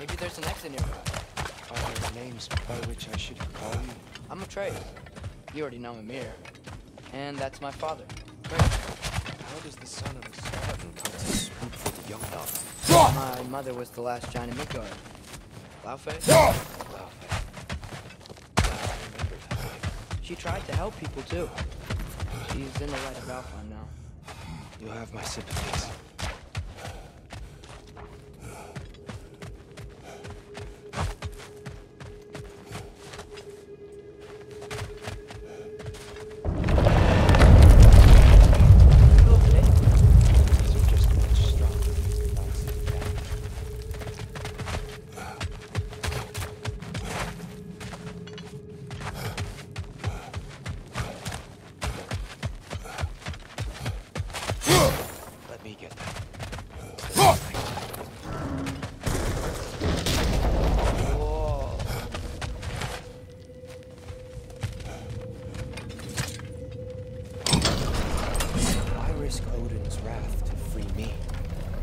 Maybe there's an exit nearby. Are there names by which I should call you? I'm Atreus. You already know Amir. And that's my father. Great. How does the son of a servant come to swoop for the young dog? My mother was the last giant in Midgard. Laufey? Laufey. I remember that. She tried to help people too. She's in the light of Alfheim now. You have my sympathies.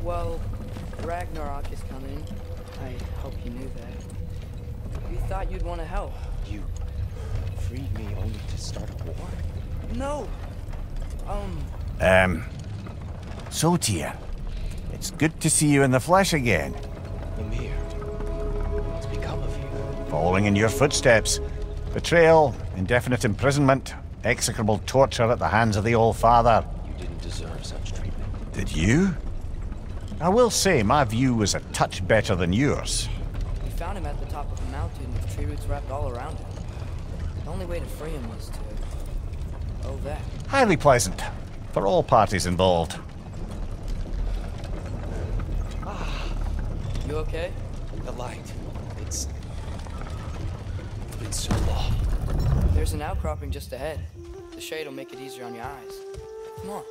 Well, Ragnarok is coming. I hope you knew that. We thought you'd want to help. You freed me only to start a war? No! Sotir, it's good to see you in the flesh again. Amir, what's become of you? Following in your footsteps. Betrayal, indefinite imprisonment, execrable torture at the hands of the Old Father. You didn't deserve such treatment. Did you? I will say, my view was a touch better than yours. We found him at the top of a mountain with tree roots wrapped all around him. The only way to free him was to... oh, that. Highly pleasant. For all parties involved. You okay? The light. It's been so long. There's an outcropping just ahead. The shade will make it easier on your eyes. Come on.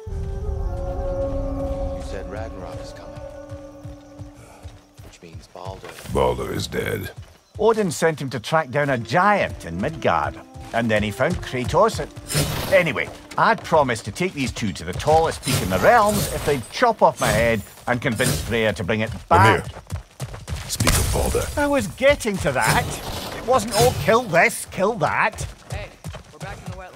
You said Ragnarok is coming. Which means Baldur. Baldur is dead. Odin sent him to track down a giant in Midgard, and then he found Kratos at... Anyway, I'd promised to take these two to the tallest peak in the realms if they'd chop off my head and convince Freyr to bring it back. Amir, speak of Baldur. I was getting to that. It wasn't all kill this, kill that. Hey, we're back in the wetlands.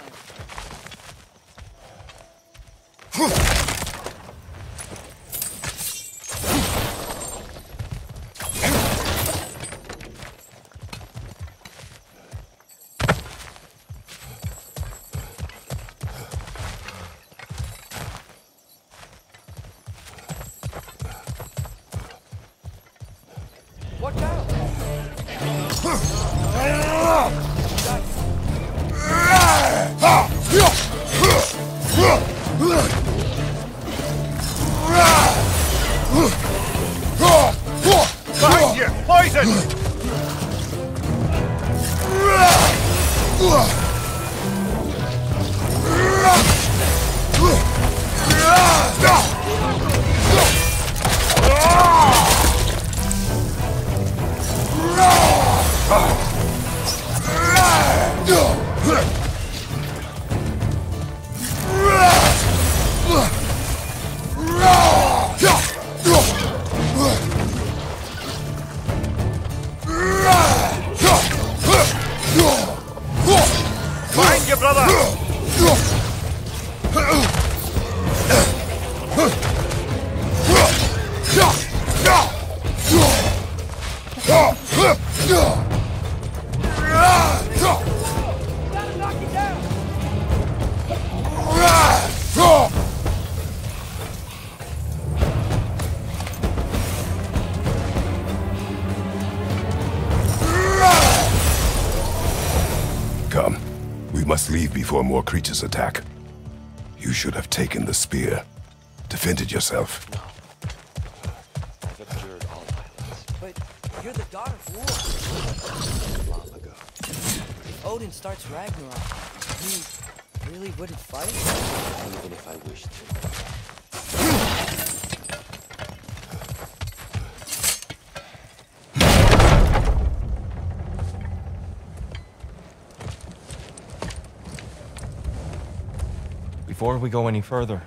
Leave before more creatures attack. You should have taken the spear. Defended yourself. No. I've abjured all violence. But you're the daughter of war. Long ago. If Odin starts Ragnarok, you really wouldn't fight? Even if I wished to. Before we go any further,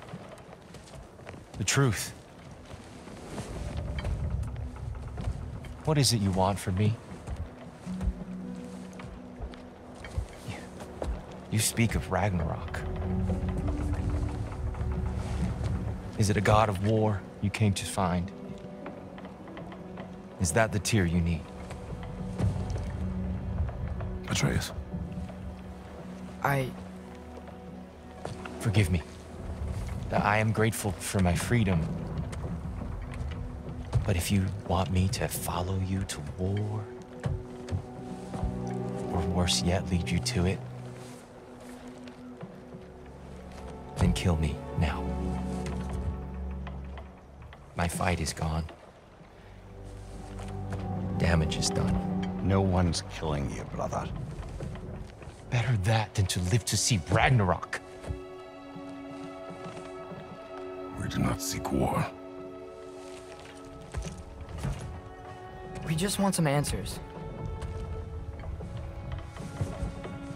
the truth. What is it you want from me? You speak of Ragnarok. Is it a god of war you came to find? Is that the Tyr you need? Atreus. Forgive me. I am grateful for my freedom. But if you want me to follow you to war, or worse yet, lead you to it, then kill me now. My fight is gone. Damage is done. No one's killing you, brother. Better that than to live to see Ragnarok. We do not seek war. We just want some answers.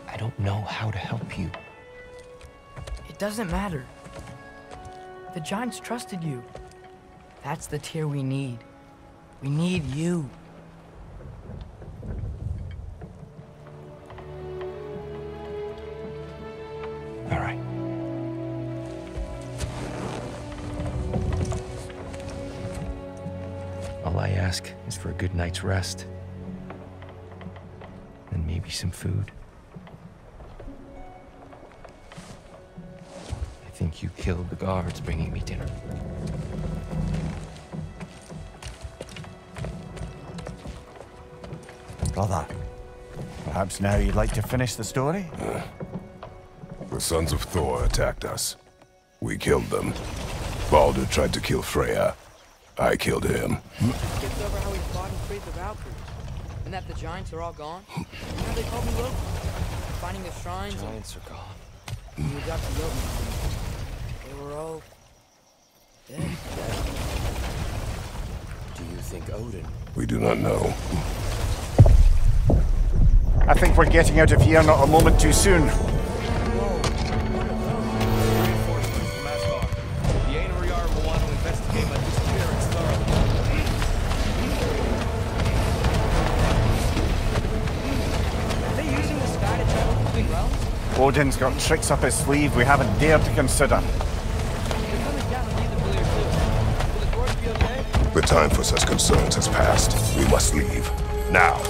I don't know how to help you. It doesn't matter. The giants trusted you. That's the Tyr we need. We need you. All right. All I ask is for a good night's rest, and maybe some food. I think you killed the guards bringing me dinner. Brother, perhaps now you'd like to finish the story? The sons of Thor attacked us. We killed them. Baldur tried to kill Freya. I killed him. It's over how he fought and freed the Valkyries. And that the giants are all gone. You know they called me Loki. Finding the shrines. The giants are gone. When we got to Jotunheim, they were all dead. Do you think Odin? We do not know. I think we're getting out of here not a moment too soon. Odin's got tricks up his sleeve we haven't dared to consider. The time for such concerns has passed. We must leave. Now.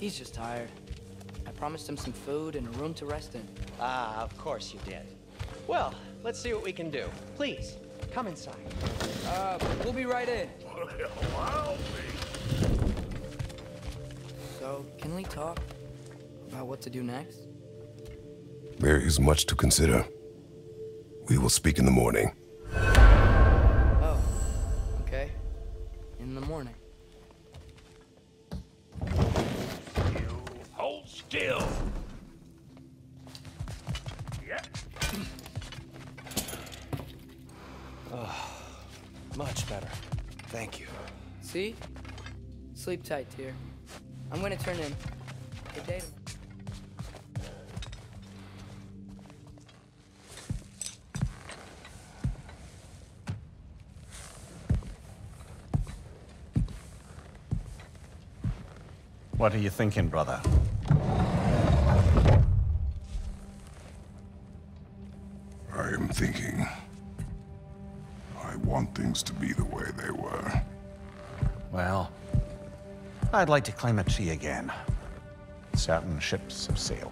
He's just tired. I promised him some food and a room to rest in. Ah, of course you did. Well, let's see what we can do. Please, come inside. We'll be right in. Well, so, can we talk about what to do next? There is much to consider. We will speak in the morning. Oh, okay. In the morning. Still. Yeah. Oh, much better. Thank you. See? Sleep tight, Tyr. I'm gonna turn in. Good day. What are you thinking, brother? I am thinking. I want things to be the way they were. Well, I'd like to climb a tree again. Certain ships have sailed.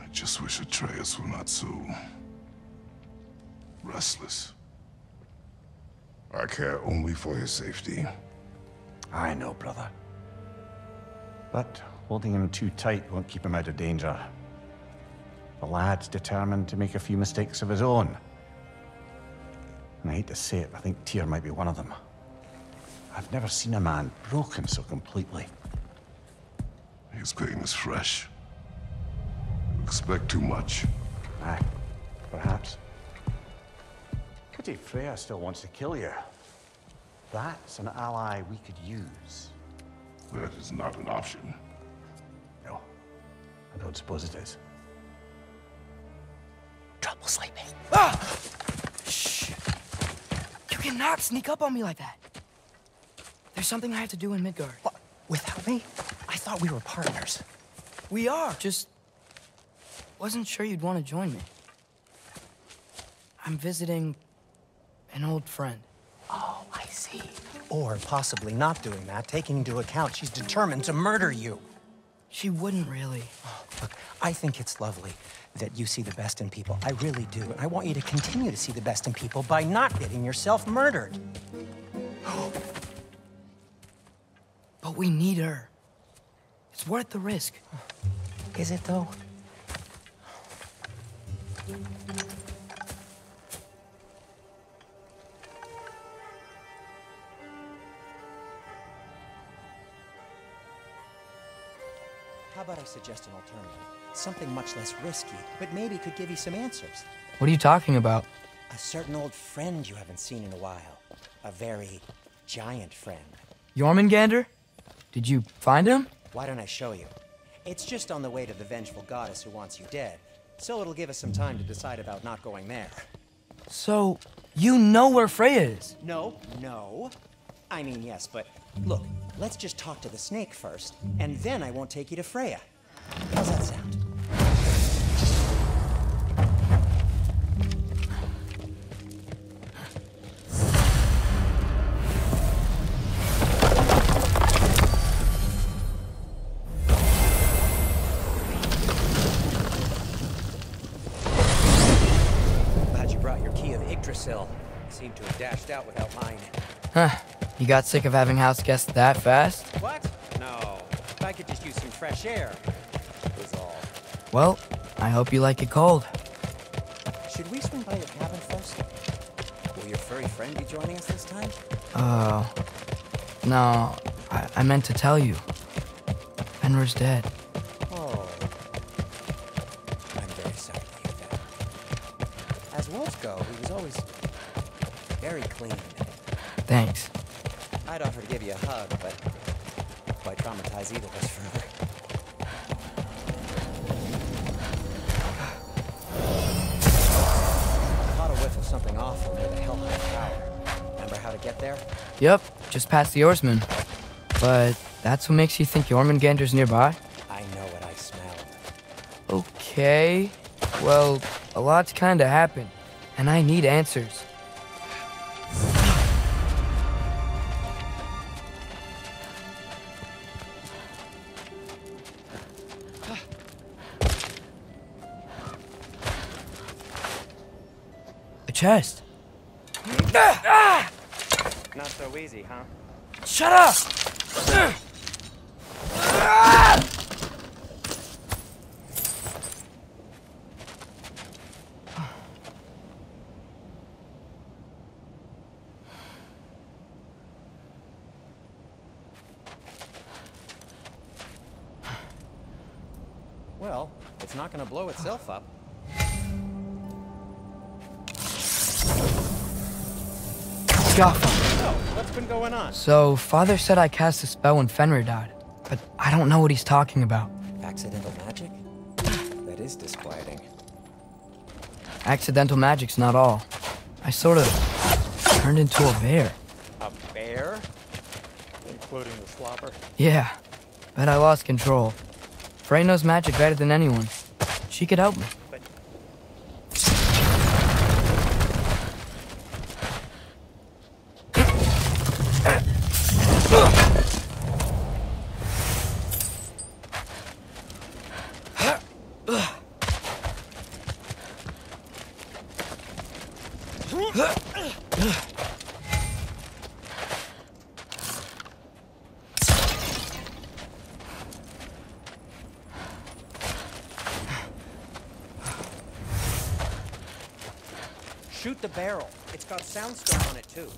I just wish Atreus were not so restless. I care only for his safety. I know, brother. But holding him too tight won't keep him out of danger. The lad's determined to make a few mistakes of his own. And I hate to say it, I think Tyr might be one of them. I've never seen a man broken so completely. His pain is fresh. You expect too much. Ah, perhaps. Pity Freya still wants to kill you. That's an ally we could use. That is not an option. No, I don't suppose it is. Trouble sleeping. Ah! Shh! You cannot sneak up on me like that. There's something I have to do in Midgard. What? Without me? I thought we were partners. We are. Just wasn't sure you'd want to join me. I'm visiting an old friend. Oh, I see. Or possibly not doing that, taking into account she's determined to murder you. She wouldn't really. Oh, look, I think it's lovely that you see the best in people. I really do. And I want you to continue to see the best in people by not getting yourself murdered. But we need her. It's worth the risk. Is it, though? How about I suggest an alternative? Something much less risky, but maybe could give you some answers. What are you talking about? A certain old friend you haven't seen in a while. A very giant friend. Jormungandr? Did you find him? Why don't I show you? It's just on the way to the vengeful goddess who wants you dead, so it'll give us some time to decide about not going there. So, you know where Freya is? No. I mean, yes, but look, let's just talk to the snake first, and then I won't take you to Freya. How's that sound? Glad you brought your key of Yggdrasil. It seemed to have dashed out without mine. Huh. You got sick of having house guests that fast? What? No. I could just use some fresh air. Well, I hope you like it cold. Should we swing by your cabin first? Will your furry friend be joining us this time? No. I meant to tell you. Fenrir's dead. Oh. I'm very sorry to hear that. As wolves go, he was always very clean. Thanks. I'd offer to give you a hug, but why traumatize either of us further? Something awful near the Hellheim Tower. Remember how to get there? Yep, just past the oarsman. But that's what makes you think Jormungandr's nearby? I know what I smelled. Okay. Well, a lot's kinda happened, and I need answers. Chest. Not so easy, huh? Shut up! Well, it's not going to blow itself up. What's been going on? So, Father said I cast a spell when Fenrir died, but I don't know what he's talking about. Accidental magic? That is disquieting. Accidental magic's not all. I sort of Turned into a bear. A bear? Including the slobber? Yeah. Bet I lost control. Frey knows magic better than anyone. She could help me. But... Shoot the barrel. It's got soundstone on it too.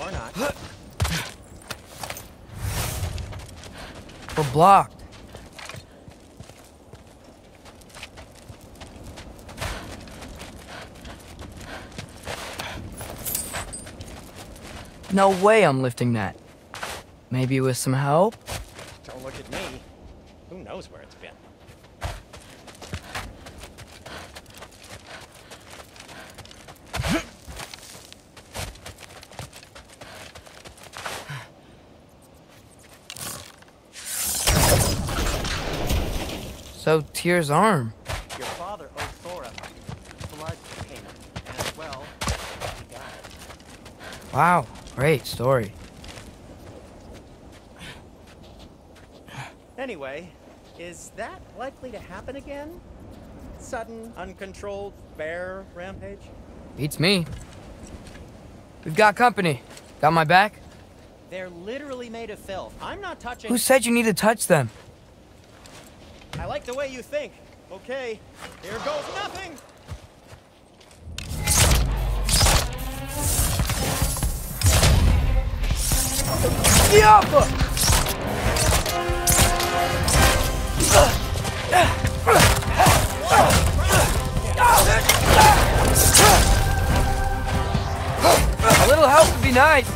Or not. We're blocked. No way I'm lifting that. Maybe with some help? Don't look at me. Who knows where it's been? So, Tyr's arm. Your father owed Thor a blood payment, and as well, he got it. Wow. Great story. Anyway, is that likely to happen again? Sudden, uncontrolled bear rampage? Beats me. We've got company. Got my back? They're literally made of filth. I'm not touching... Who said you need to touch them? I like the way you think. Okay, here goes nothing! Yup! A little help would be nice.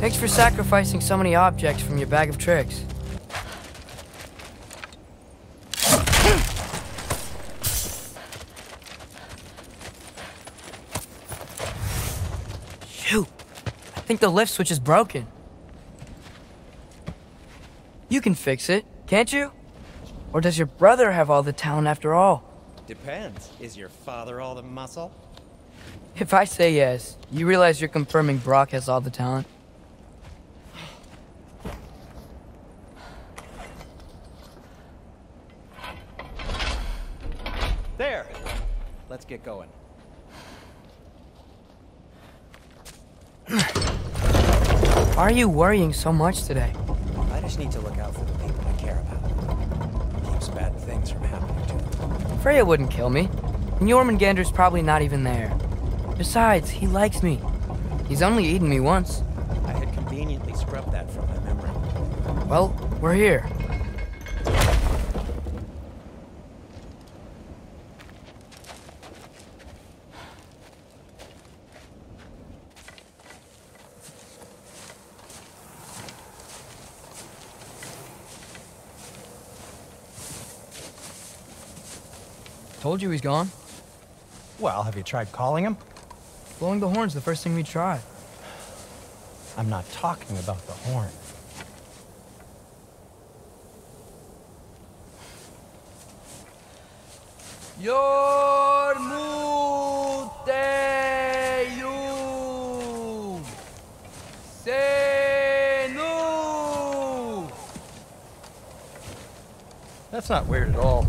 Thanks for sacrificing so many objects from your bag of tricks. Shoot! I think the lift switch is broken. You can fix it, can't you? Or does your brother have all the talent after all? Depends. Is your father all the muscle? If I say yes, you realize you're confirming Brock has all the talent? Let's get going. Why are you worrying so much today? I just need to look out for the people I care about. It keeps bad things from happening to them. Freya wouldn't kill me. And Jormungandr's probably not even there. Besides, he likes me. He's only eaten me once. I had conveniently scrubbed that from my memory. Well, we're here. Told you he's gone. Well, have you tried calling him? Blowing the horn's the first thing we tried. I'm not talking about the horn. Jormuteyu Senu. That's not weird at all.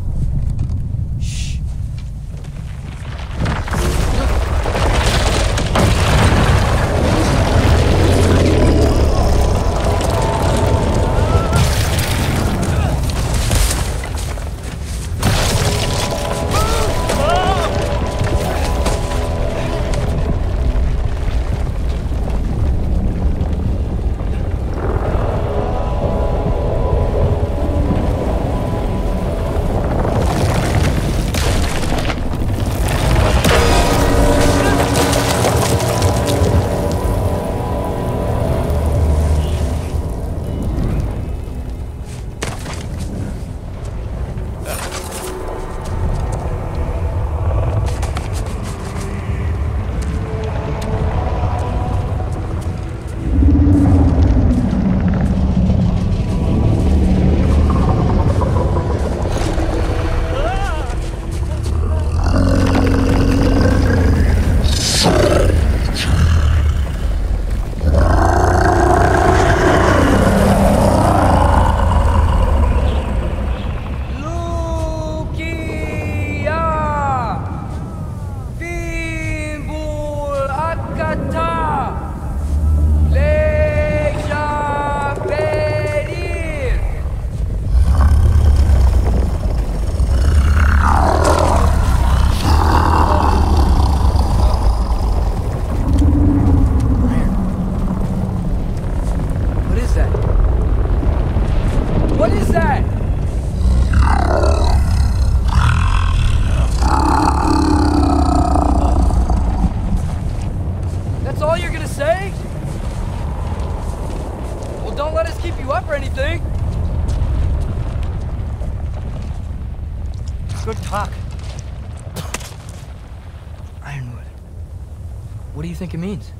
What do you think it means?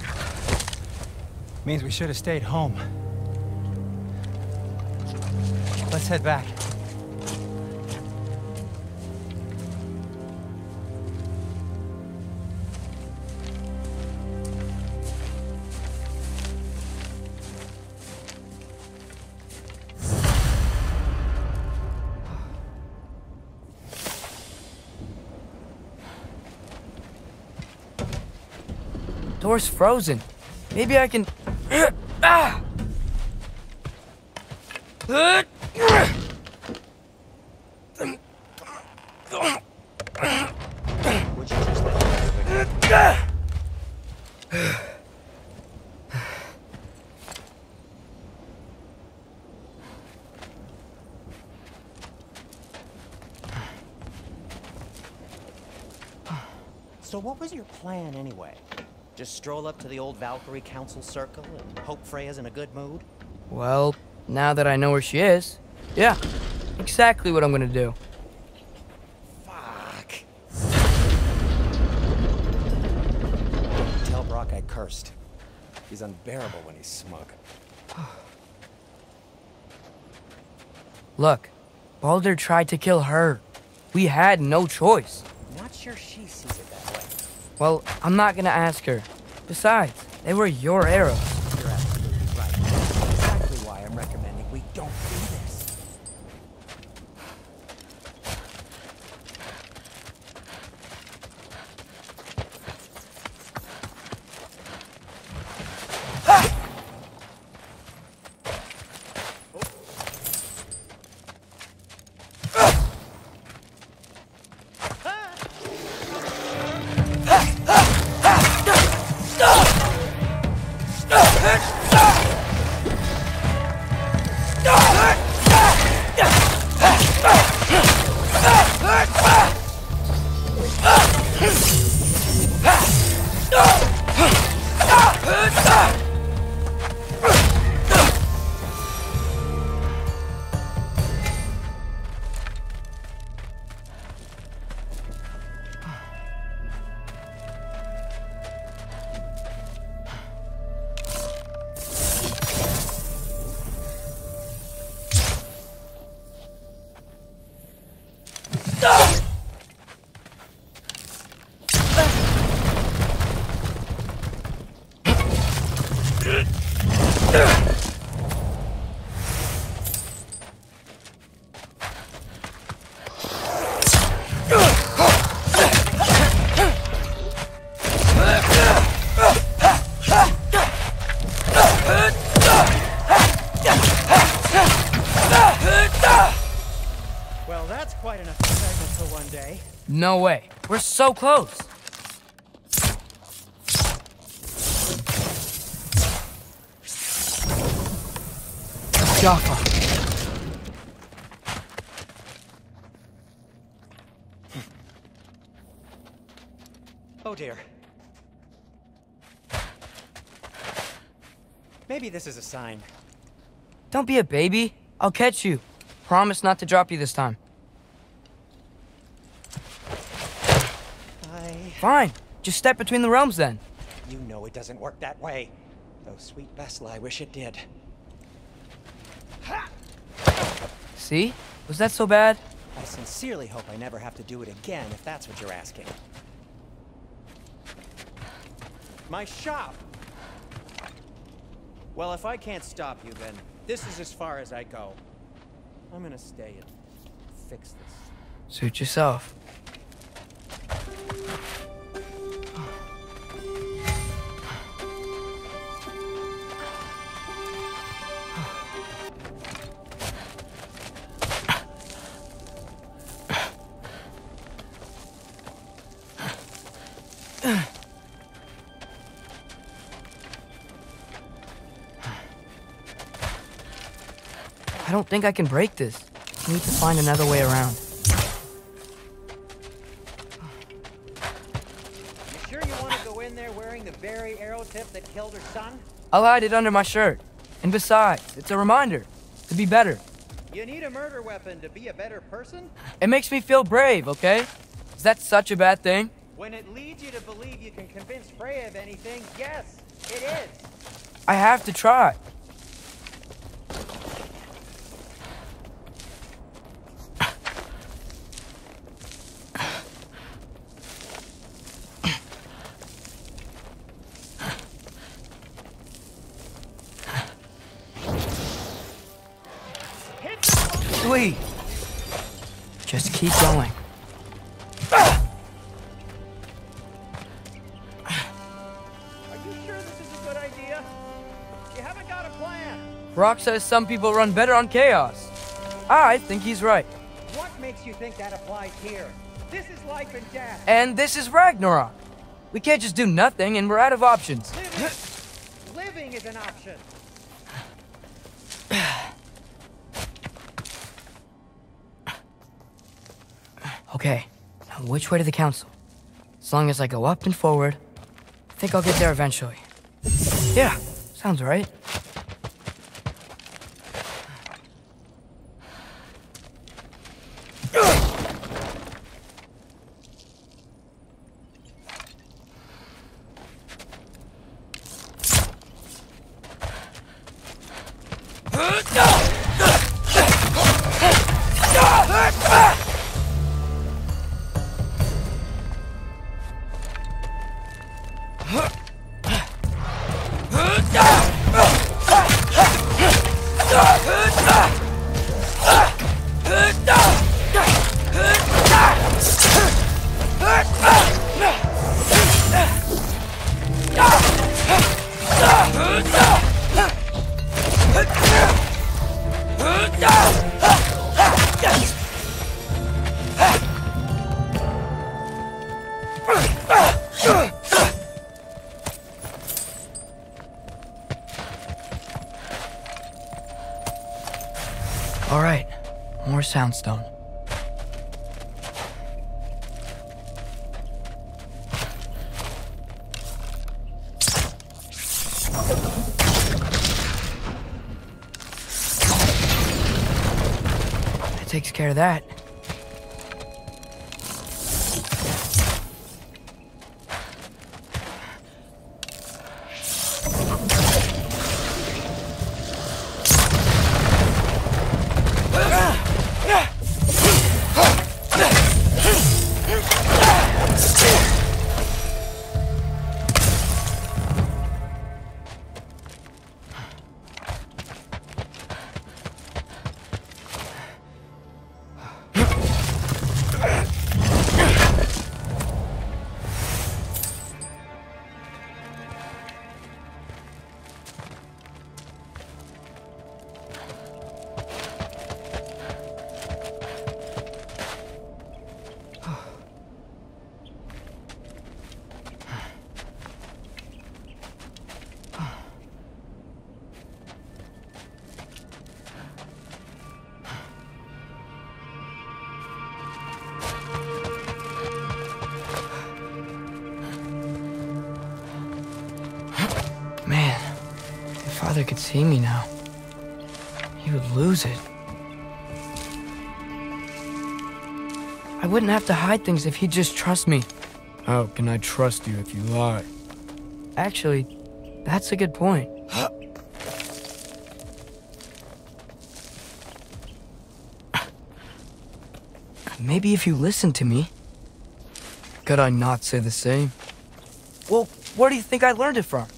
It means we should have stayed home. Let's head back. Door's frozen. Maybe I can. Ah! So, what was your plan anyway? Just stroll up to the old Valkyrie council circle and hope Freya's in a good mood? Well, now that I know where she is, yeah, exactly what I'm gonna do. Fuck. Tell Brock I cursed. He's unbearable when he's smug. Look, Baldur tried to kill her. We had no choice. Not sure she sees it that way. Well, I'm not gonna ask her. Besides, they were your arrows. You're absolutely right. That's exactly why I'm recommending we don't do this. Ah! Oh. Ah! way. No way. We're so close. Jaffa. Oh dear. Maybe this is a sign. Don't be a baby. I'll catch you. Promise not to drop you this time. Fine. Just step between the realms then. You know it doesn't work that way. Though sweet Bessel, I wish it did. See? Was that so bad? I sincerely hope I never have to do it again, if that's what you're asking. My shop! Well, if I can't stop you, then this is as far as I go. I'm gonna stay and fix this. Suit yourself. I don't think I can break this. I need to find another way around. You sure you want to go in there wearing the very arrow tip that killed her son? I'll hide it under my shirt. And besides, it's a reminder to be better. You need a murder weapon to be a better person? It makes me feel brave, okay? Is that such a bad thing? When it leads you to believe you can convince Freya of anything, yes, it is. I have to try. Just keep going. Are you sure this is a good idea? You haven't got a plan. Brock says some people run better on chaos. I think he's right. What makes you think that applies here? This is life and death. And this is Ragnarok. We can't just do nothing and we're out of options. Living is an option. Okay, now which way to the council? As long as I go up and forward, I think I'll get there eventually. Yeah, sounds right. Soundstone. That takes care of that. father could see me now, he would lose it. I wouldn't have to hide things if he'd just trust me. How can I trust you if you lie? Actually, that's a good point. Maybe if you listened to me. Could I not say the same? Well, where do you think I learned it from?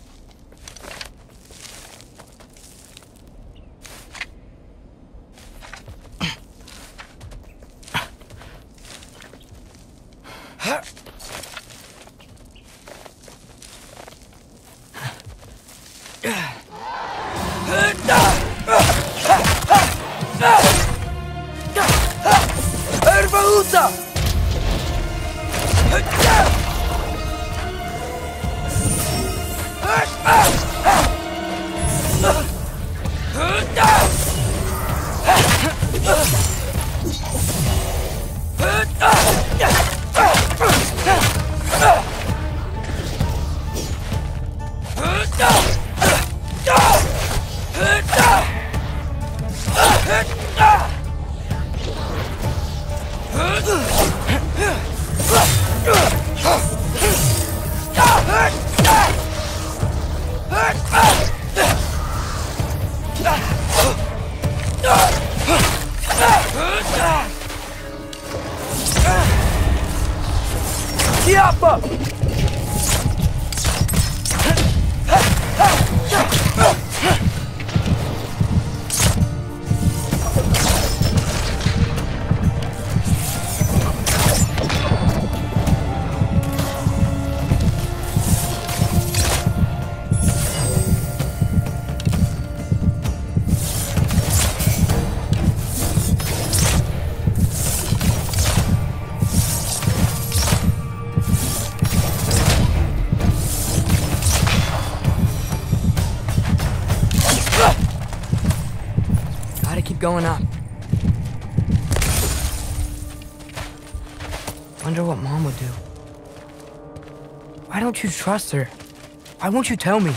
Going up. Wonder what Mom would do. Why don't you trust her? Why won't you tell me?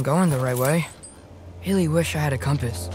I'm going the right way. Really wish I had a compass.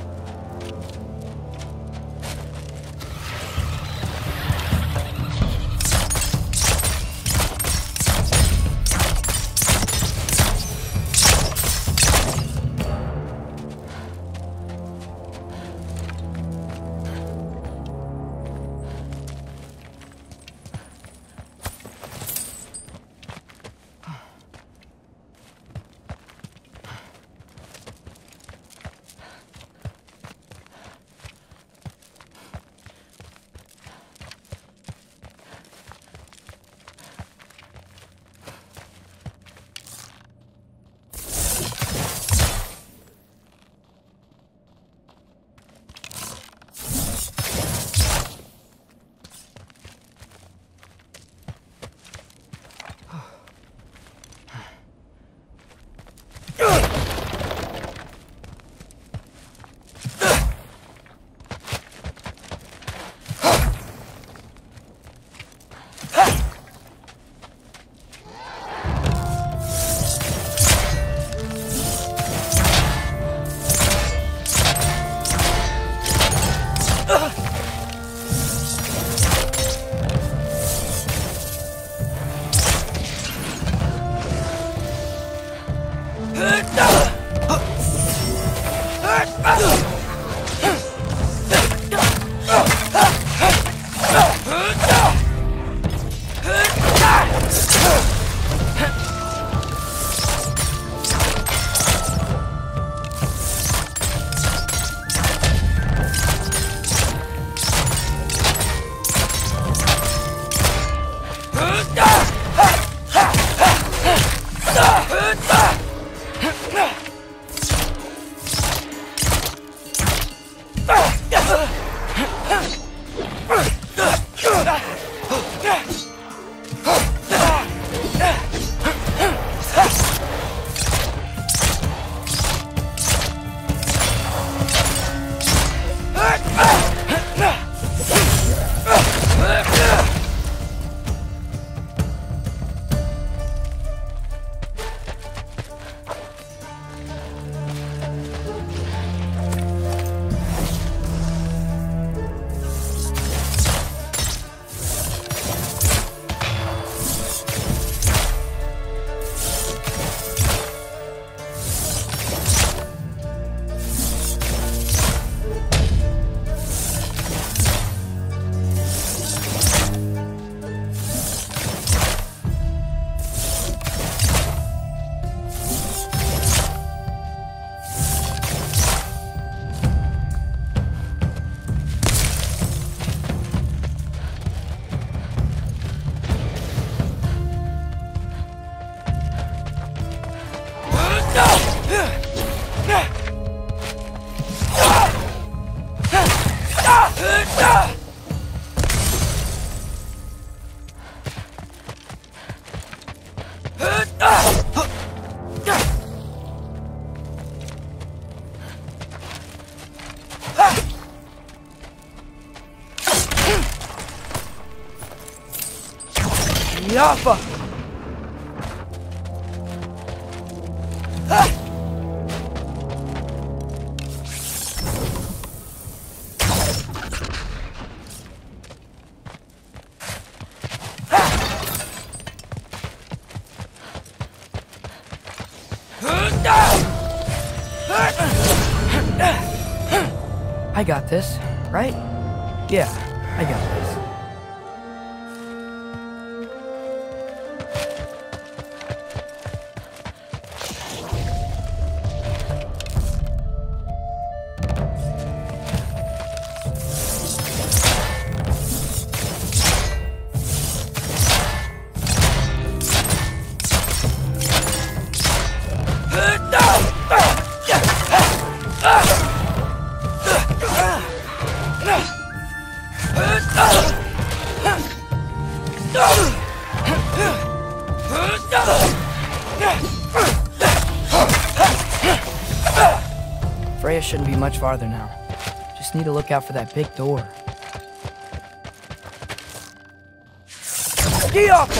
I got this, right? Yeah, I got this. Freya shouldn't be much farther now. Just need to look out for that big door. Get off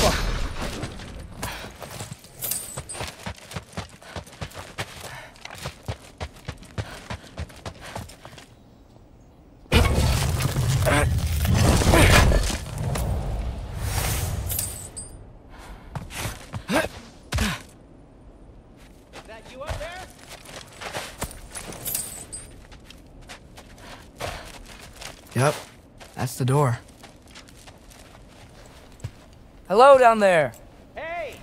her! The door. Hello down there. Hey,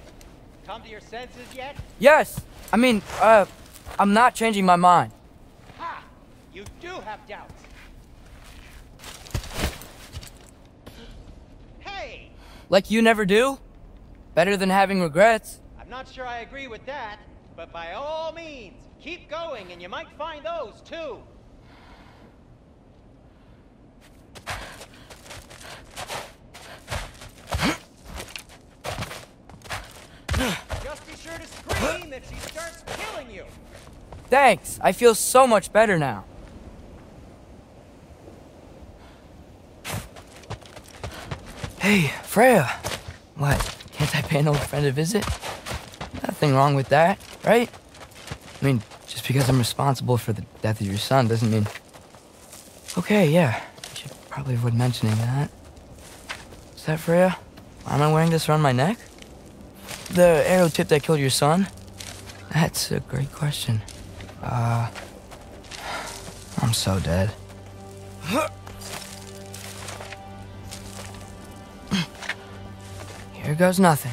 come to your senses yet? Yes. I mean, I'm not changing my mind. Ha! You do have doubts. Hey! Like you never do? Better than having regrets. I'm not sure I agree with that, but by all means, keep going and you might find those too. Thanks! I feel so much better now. Hey, Freya! What, can't I pay an old friend a visit? Nothing wrong with that, right? I mean, just because I'm responsible for the death of your son doesn't mean... Okay, yeah, I should probably avoid mentioning that. Is that Freya? Why am I wearing this around my neck? The arrow tip that killed your son? That's a great question. I'm so dead. Here goes nothing.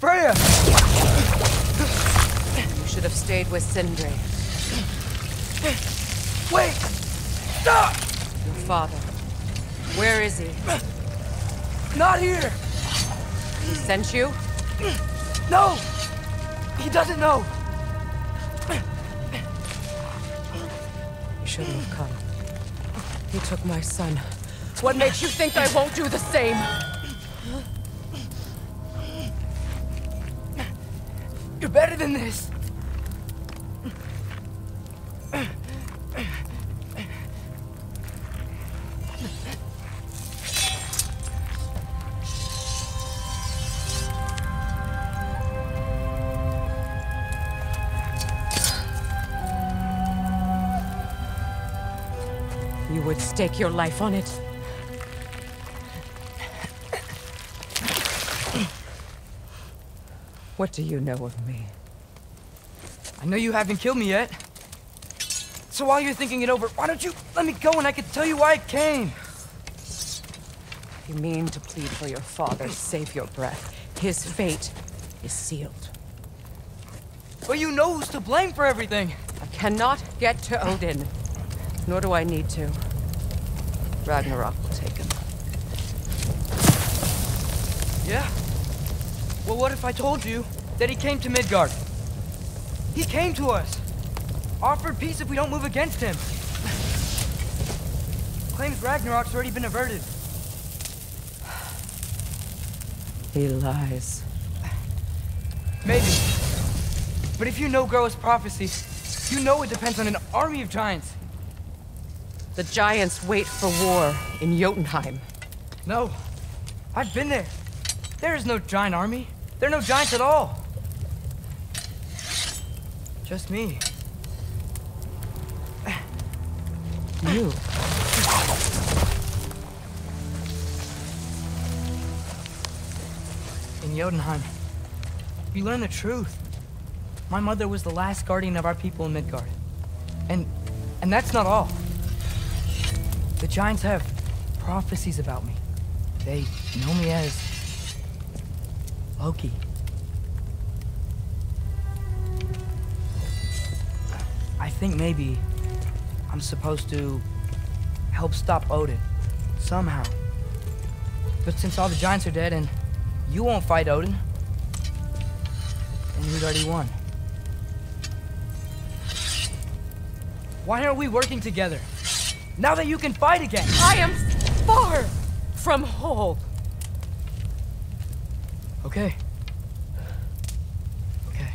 Freya! You should have stayed with Sindri. Wait! Stop! Your father. Where is he? Not here! He sent you? No! He doesn't know! You shouldn't have come. He took my son. What makes you think I won't do the same? You're better than this! You would stake your life on it. What do you know of me? I know you haven't killed me yet. So while you're thinking it over, why don't you let me go and I can tell you why I came? You mean to plead for your father, save your breath. His fate is sealed. But you know who's to blame for everything. I cannot get to Odin, nor do I need to. Ragnarok will take him. Yeah. Well, what if I told you that he came to Midgard? He came to us, offered peace if we don't move against him. Claims Ragnarok's already been averted. He lies. Maybe. But if you know Gróa's prophecy, you know it depends on an army of giants. The giants wait for war in Jotunheim. No, I've been there. There is no giant army. There are no giants at all. Just me. You. In Jotunheim, we learn the truth. My mother was the last guardian of our people in Midgard. And that's not all. The giants have prophecies about me. They know me as Loki. I think maybe I'm supposed to help stop Odin, somehow. But since all the giants are dead and you won't fight Odin, then we've already won. Why aren't we working together? Now that you can fight again! I am far from whole. Okay. Okay.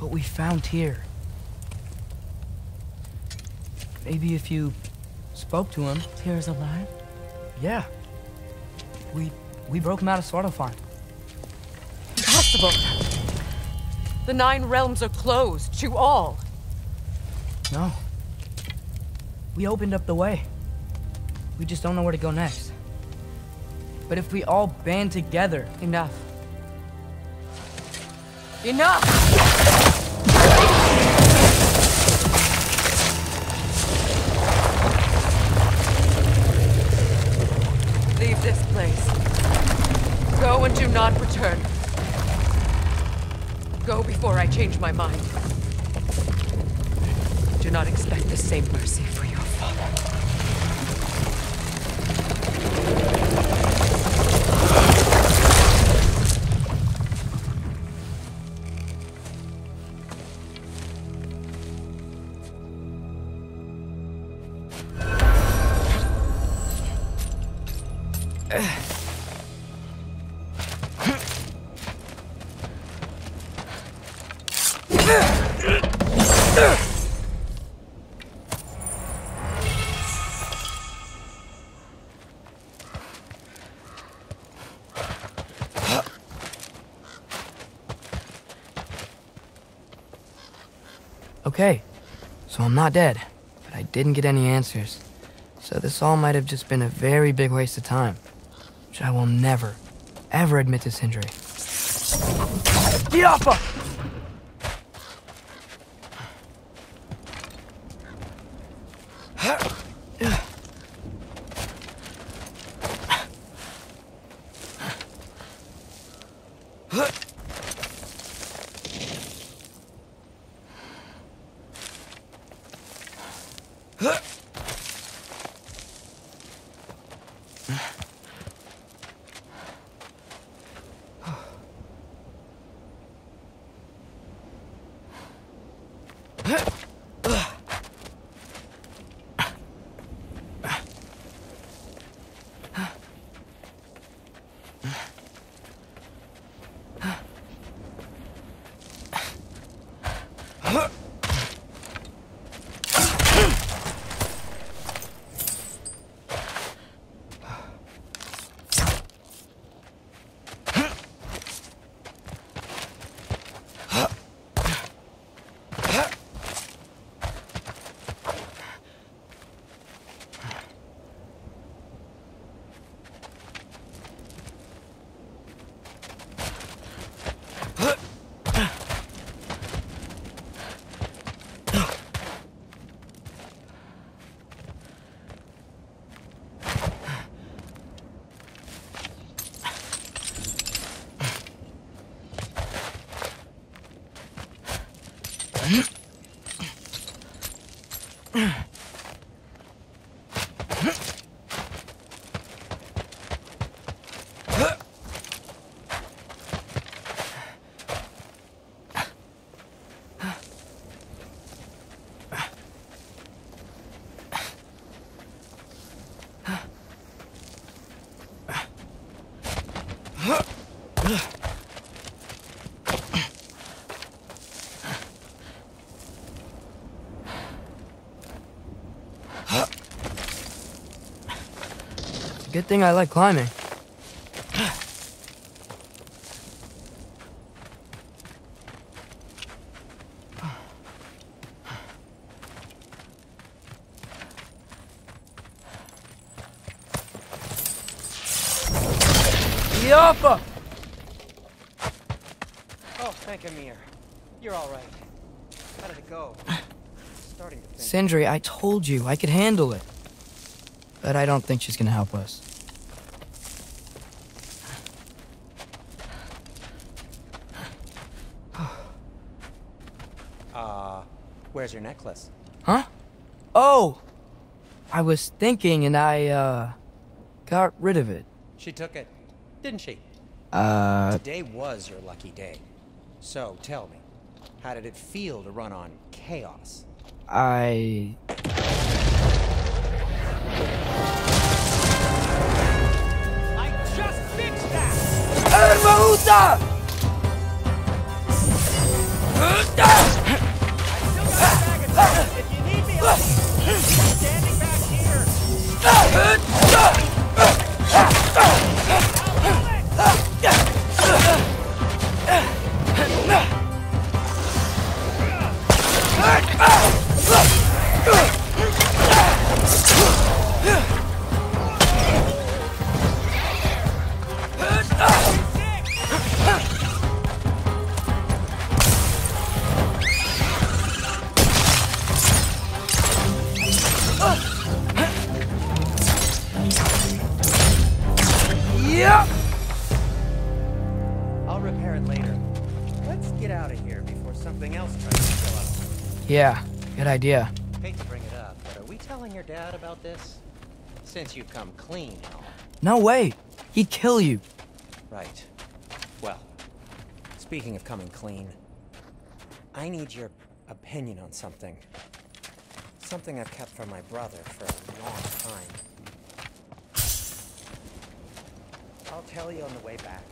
But we found Tyr. Maybe if you spoke to him... Tyr's alive? Yeah. We broke him out of Svartalfheim. Impossible! The 9 Realms are closed to all. No. We opened up the way. We just don't know where to go next. But if we all band together... Enough. Enough! Leave this place. Go and do not return. Go before I change my mind. Do not expect the same mercy for your father. okay. So I'm not dead, but I didn't get any answers. So this all might have just been a very big waste of time, which I will never, ever admit to Sindri. Get off of! Good thing I like climbing. Yoppa! Oh, thank Amir. You're all right. How did it go? Starting to think. Sindri, I told you I could handle it. But I don't think she's gonna help us. Where's your necklace? Huh? Oh! I was thinking and I, got rid of it. She took it, didn't she? Today was your lucky day. So, tell me, how did it feel to run on chaos? Hermahuta! If you need me, I'm standing back here. Yeah, good idea. Hate to bring it up, but are we telling your dad about this? Since you've come clean, Al. No way! He'd kill you. Right. Well, speaking of coming clean, I need your opinion on something. Something I've kept from my brother for a long time. I'll tell you on the way back.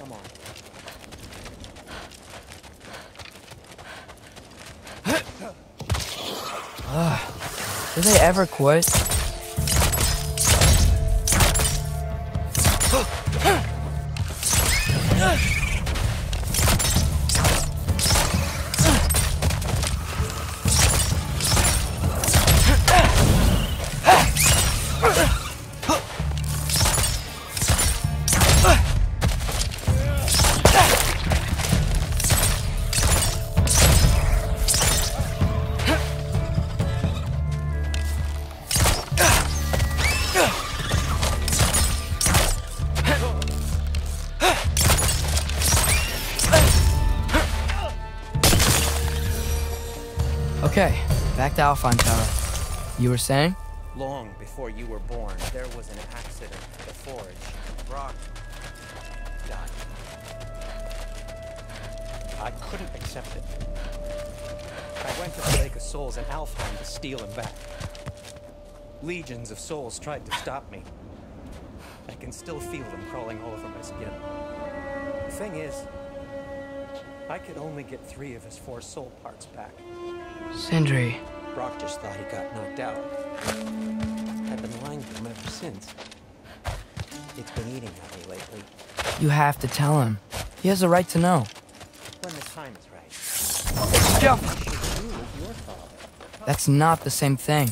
Come on. Do they ever quit? Okay, back to Alfheim Tower. You were saying? Long before you were born, there was an accident at the forge. Brock died. I couldn't accept it. I went to the Lake of Souls in Alfheim to steal him back. Legions of souls tried to stop me. I can still feel them crawling all over my skin. The thing is, I could only get 3 of his 4 soul parts back. Sindri. Brock just thought he got knocked out. I've been lying to him ever since. It's been eating at me lately. You have to tell him. He has a right to know. When the time is right. Jump! That's not the same thing.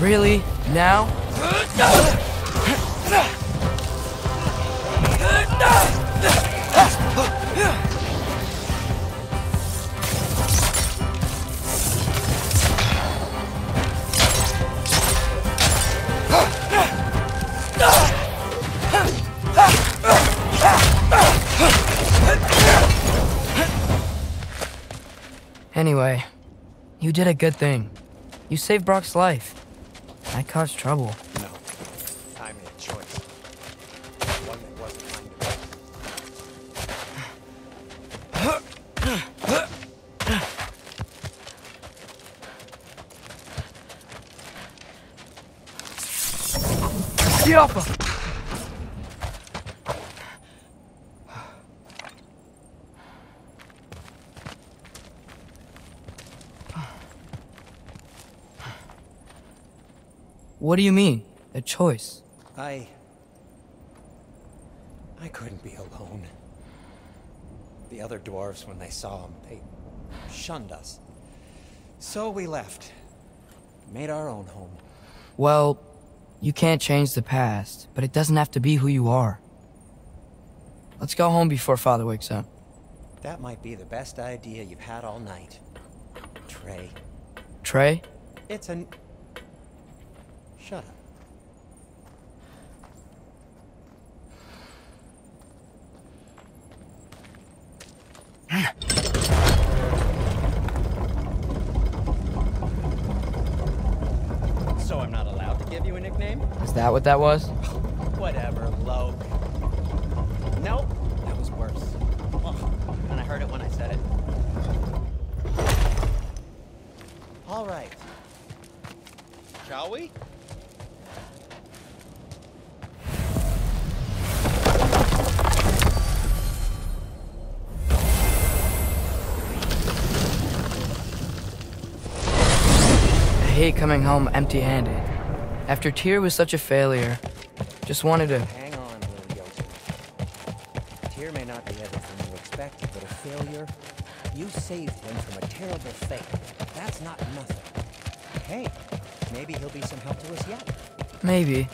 Really? Now? Anyway, you did a good thing. You saved Brock's life. I caused trouble. No. I made a choice. One that wasn't mine to make. What do you mean? A choice? I couldn't be alone. The other dwarves, when they saw him, they shunned us. So we left. Made our own home. Well, you can't change the past, but it doesn't have to be who you are. Let's go home before Father wakes up. That might be the best idea you've had all night. Trey. Trey? It's an... Shut up. So I'm not allowed to give you a nickname? Is that what that was? Whatever, Loke. Nope, that was worse. Oh, and I heard it when I said it. All right. Shall we? I hate coming home empty-handed. After Tyr was such a failure, just wanted to... Hang on, little Jotun. Tyr may not be everything you expected, but a failure? You saved him from a terrible fate. That's not nothing. Hey, maybe he'll be some help to us yet. Maybe.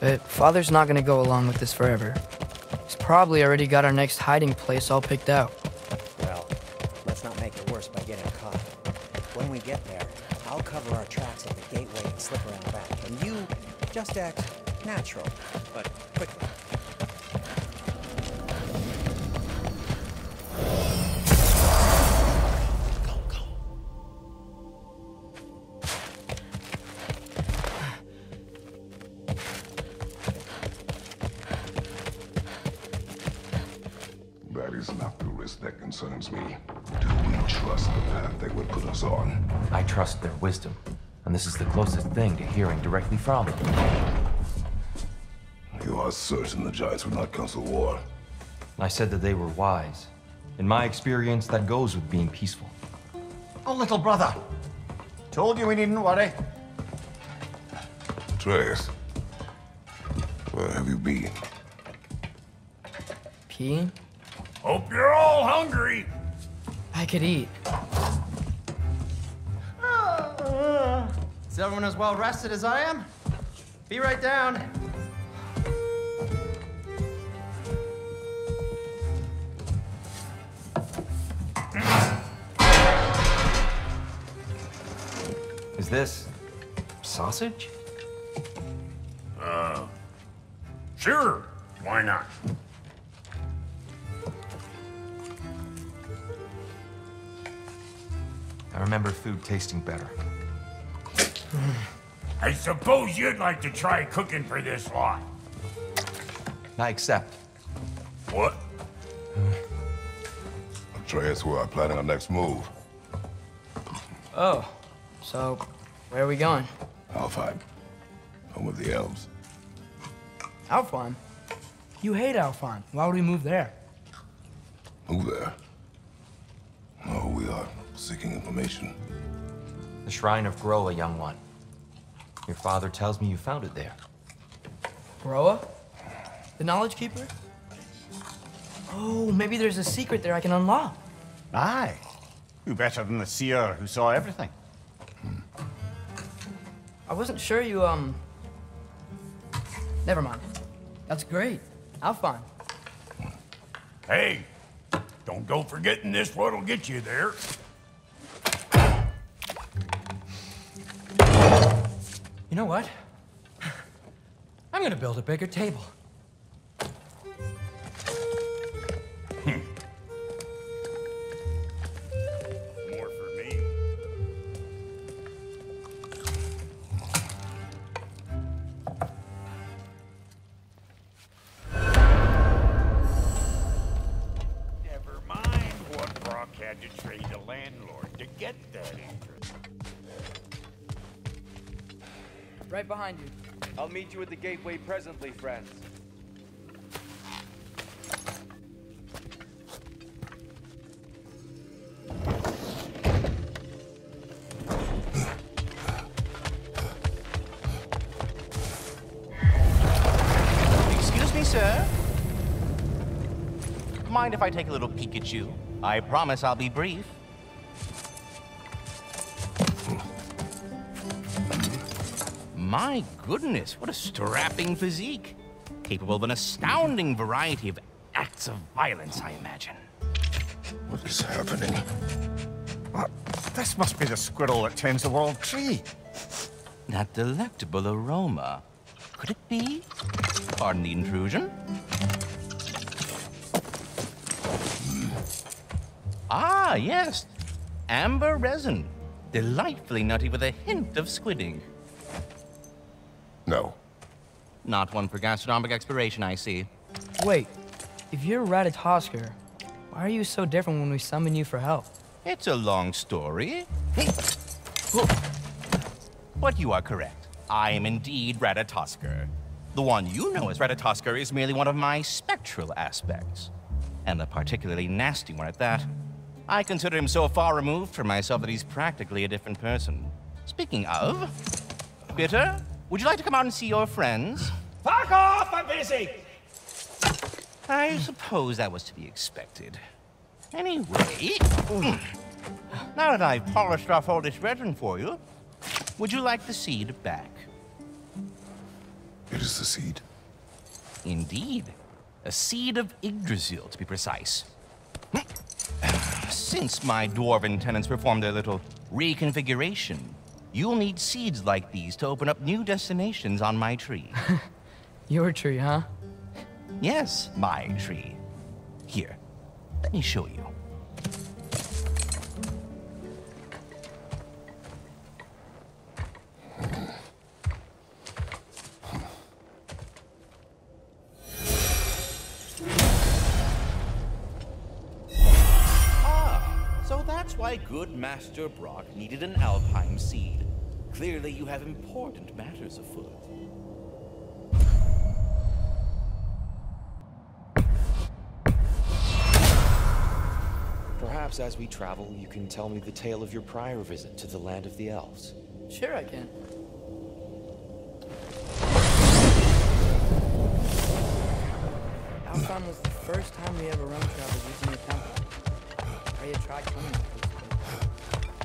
But Father's not gonna go along with this forever. He's probably already got our next hiding place all picked out. Well, let's not make it worse by getting caught. When we get there, I'll cover our tracks at the gateway and slip around back, and you just act natural, but quickly. Go, go. That is not the risk that concerns me. Do we trust the path they would put us on? I trust their wisdom, and this is the closest thing to hearing directly from them. You are certain the giants would not counsel war? I said that they were wise. In my experience, that goes with being peaceful. Oh, little brother! Told you we needn't worry. Atreus, where have you been? Peeing? Hope you're all hungry! I could eat. Is everyone as well rested as I am? Be right down. Is this sausage? Sure. Why not? I remember food tasting better. I suppose you'd like to try cooking for this lot. I accept. What? Atreus, we are planning our next move. Oh. So, where are we going? Alfheim. Home of the elves. Alfheim? You hate Alfheim. Why would we move there? Move there? Oh, we are seeking information. The shrine of Gróa, young one. Your father tells me you found it there. Gróa? The knowledge keeper? Oh, maybe there's a secret there I can unlock. Aye. Who better than the seer who saw everything? I wasn't sure you, Never mind. That's great. Alfheim. Hey, don't go forgetting this one'll get you there. You know what? I'm gonna build a bigger table. You. I'll meet you at the gateway presently, friends. Excuse me, sir. Mind if I take a little peek at you? I promise I'll be brief. My goodness, what a strapping physique. Capable of an astounding variety of acts of violence, I imagine. What is happening? What? This must be the squirrel that tends the world tree. That delectable aroma. Could it be? Pardon the intrusion. Ah, yes. Amber resin. Delightfully nutty with a hint of squidding. No. Not one for gastronomic exploration, I see. Wait, if you're Ratatoskr, why are you so different when we summon you for help? It's a long story. Hey. But you are correct. I am indeed Ratatoskr. The one you know as Ratatoskr is merely one of my spectral aspects. And a particularly nasty one at that. I consider him so far removed from myself that he's practically a different person. Speaking of... bitter? Would you like to come out and see your friends? Fuck off! I'm busy! I suppose that was to be expected. Anyway, now that I've polished off all this resin for you, would you like the seed back? It is the seed. Indeed. A seed of Yggdrasil, to be precise. Since my dwarven tenants performed their little reconfiguration, you'll need seeds like these to open up new destinations on my tree. Your tree, huh? Yes, my tree. Here, let me show you. Why good Master Brock needed an Alfheim seed. Clearly you have important matters afoot. Perhaps as we travel, you can tell me the tale of your prior visit to the land of the elves. Sure I can. Alfheim was the first time we ever run traveled using the temple. Freya tried coming.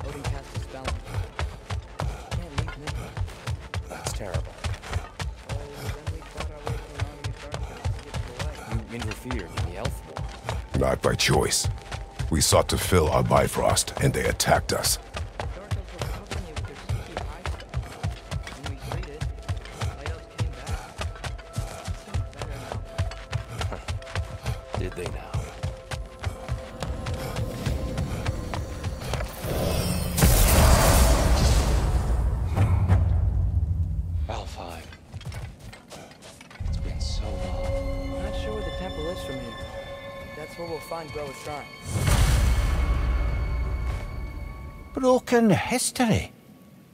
Odin cast his spell. Can't leave That's terrible. You interfered in the Elf War. Not by choice. We sought to fill our Bifrost, and they attacked us. Broken history?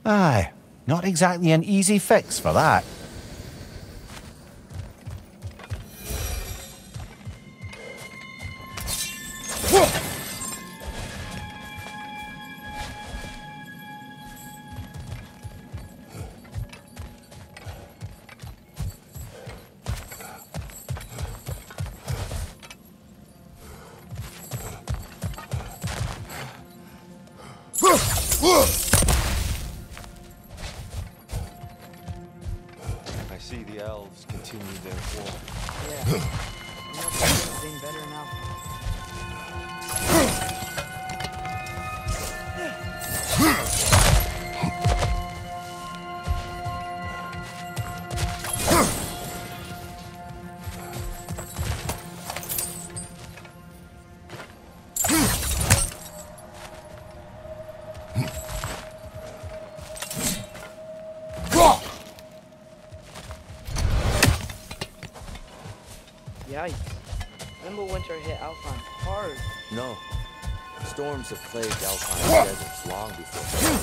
Aye, not exactly an easy fix for that. Storms have plagued Alfheim deserts long before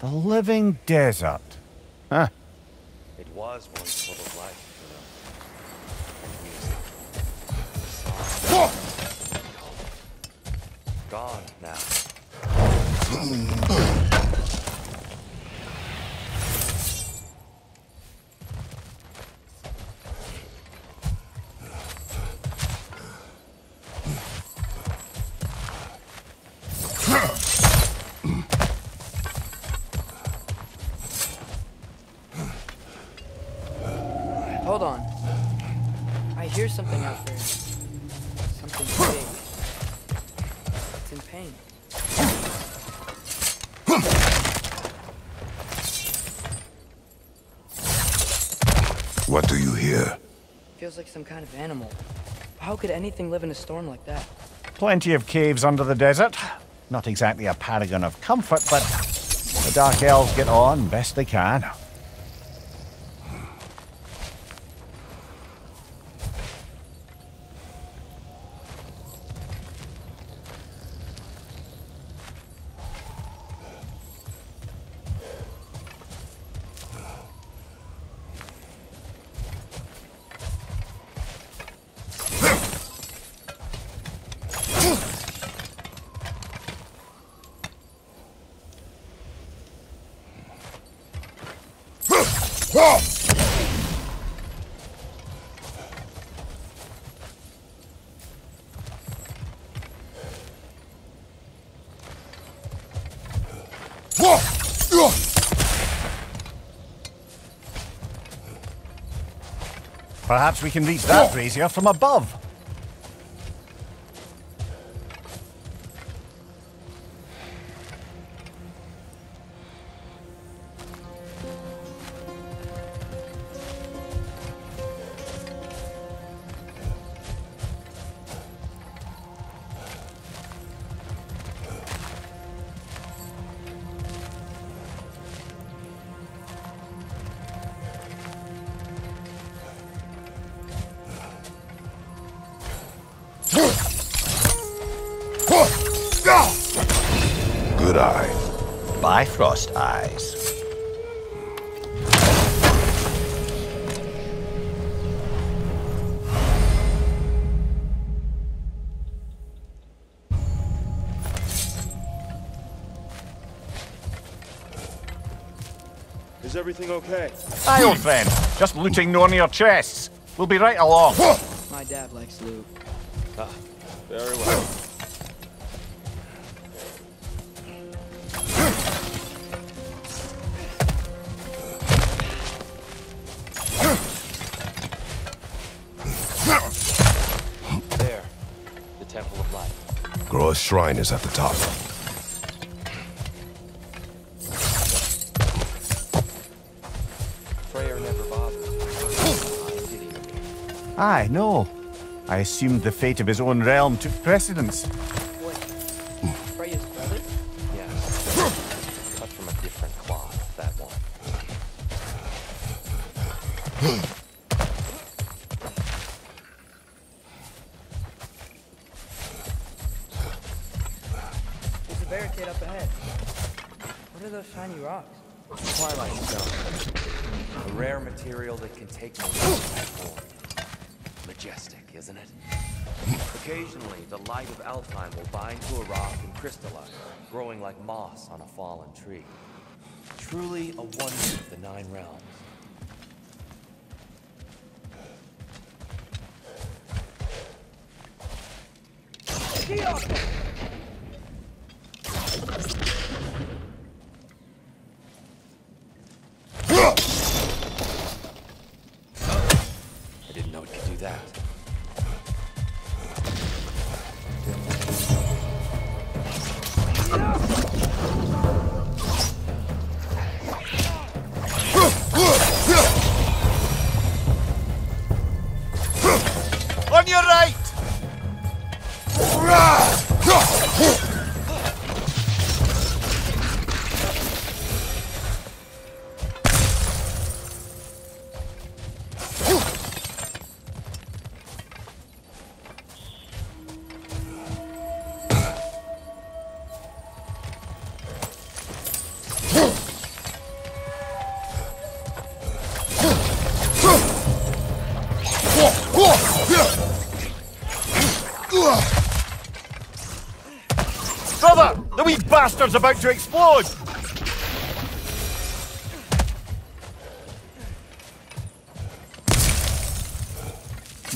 the living desert. Huh? It was once full of life. Gone now. Hold on. I hear something out there. Something big. In pain. What do you hear? Feels like some kind of animal. How could anything live in a storm like that? Plenty of caves under the desert. Not exactly a paragon of comfort, but the dark elves get on best they can. Perhaps we can reach that brazier from above. Bifrost eyes. Is everything okay? Aye, old friend. Just looting none of your chests. We'll be right along. My dad likes loot. Ah, very well. Gróa's shrine is at the top. Freyr never bothered. Aye, no. I assumed the fate of his own realm took precedence. What? Freya's brother? Yeah. Cut from a different cloth, that one. Shiny rocks. Twilight stone. A rare material that can take no form. Majestic, isn't it? Occasionally, the light of Alfheim will bind to a rock and crystallize, growing like moss on a fallen tree. Truly a wonder of the Nine Realms. Kiosk! The bastard's about to explode!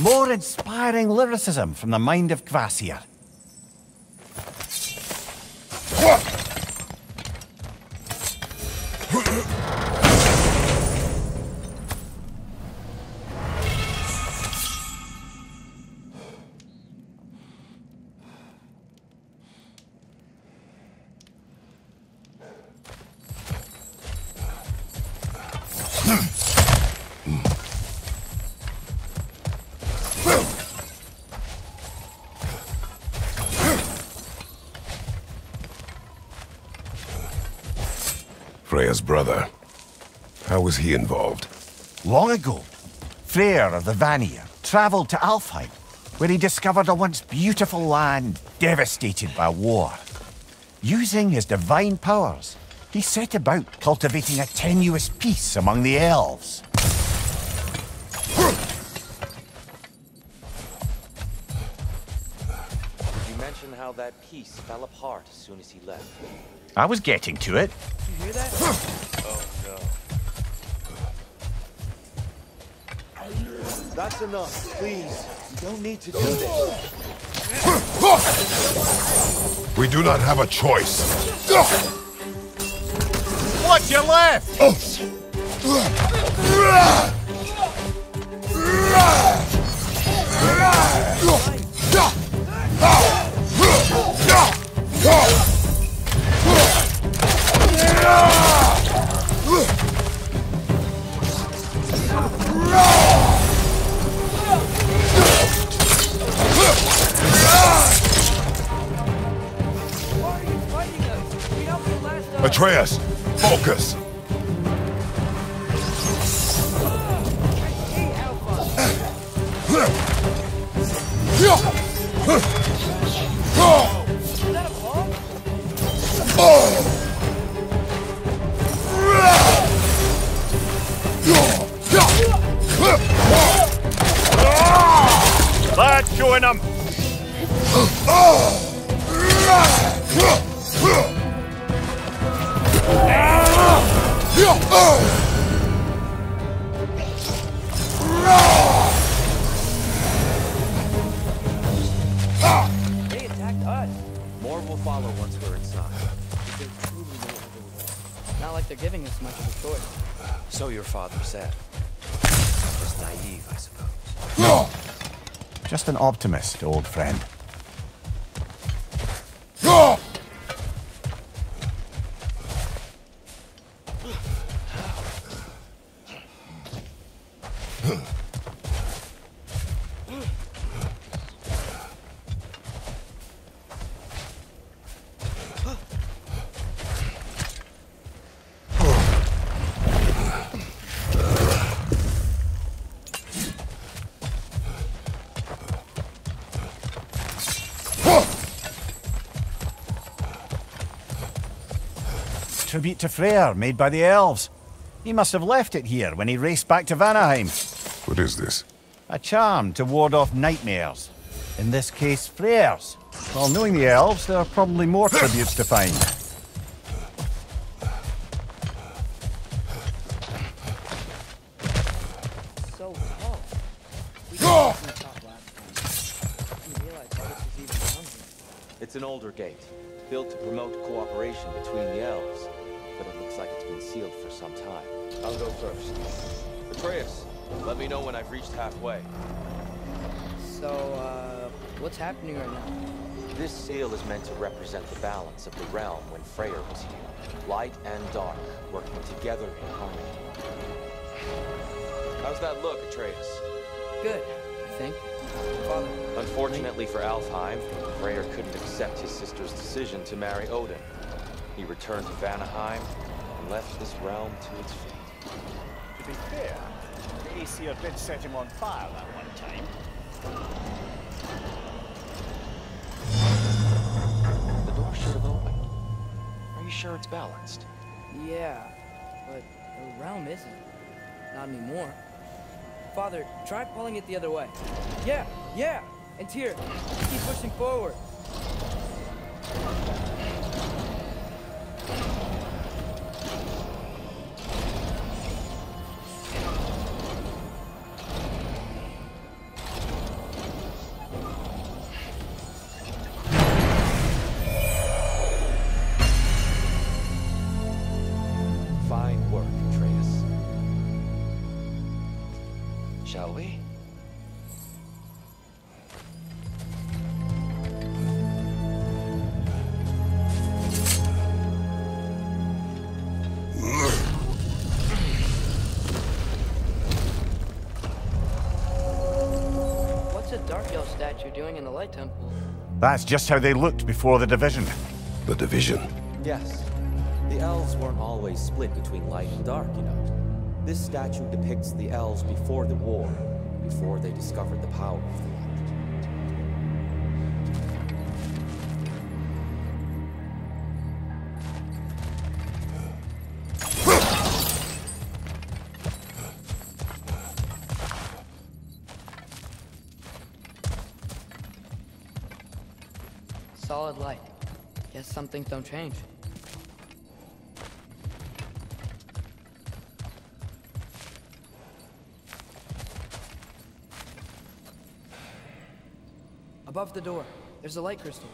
More inspiring lyricism from the mind of Kvasir. Freya's brother. How was he involved? Long ago, Freyr of the Vanir traveled to Alfheim, where he discovered a once beautiful land devastated by war. Using his divine powers, he set about cultivating a tenuous peace among the elves. Did you mention how that peace fell apart as soon as he left? I was getting to it. You hear that? Oh no. That's enough, please. You don't need to do this. We do not have a choice. What's your left? Oh. Atreus, focus! That's showing him! Oh! More will follow once we're inside. There's truly no other way. Not like they're giving us much of a choice. So your father said. Just naive, I suppose. No! Just an optimist, old friend. No! Tribute to Freyr, made by the elves. He must have left it here when he raced back to Vanaheim. What is this? A charm to ward off nightmares. In this case, Freyr's. Well, knowing the elves, there are probably more tributes to find. So cold. We didn't talk last time. I didn't realize how this was even something. It's an older gate, built to promote cooperation between the elves. But it looks like it's been sealed for some time. I'll go first. Atreus, let me know when I've reached halfway. So, what's happening right now? This seal is meant to represent the balance of the realm when Freyr was here. Light and dark, working together in harmony. How's that look, Atreus? Good, I think. Father. Unfortunately for Alfheim, Freyr couldn't accept his sister's decision to marry Odin. He returned to Vanaheim and left this realm to its fate. To be fair, the Aesir did set him on fire at one time. The door should have opened. Are you sure it's balanced? Yeah, but the realm isn't. Not anymore. Father, try pulling it the other way. Yeah, yeah! And Tyr, keep pushing forward. You're doing in the Light Temple. That's just how they looked before the division. The division? Yes. The elves weren't always split between light and dark, you know. This statue depicts the elves before the war, before they discovered the power of the solid light. Guess some things don't change. Above the door, there's a light crystal.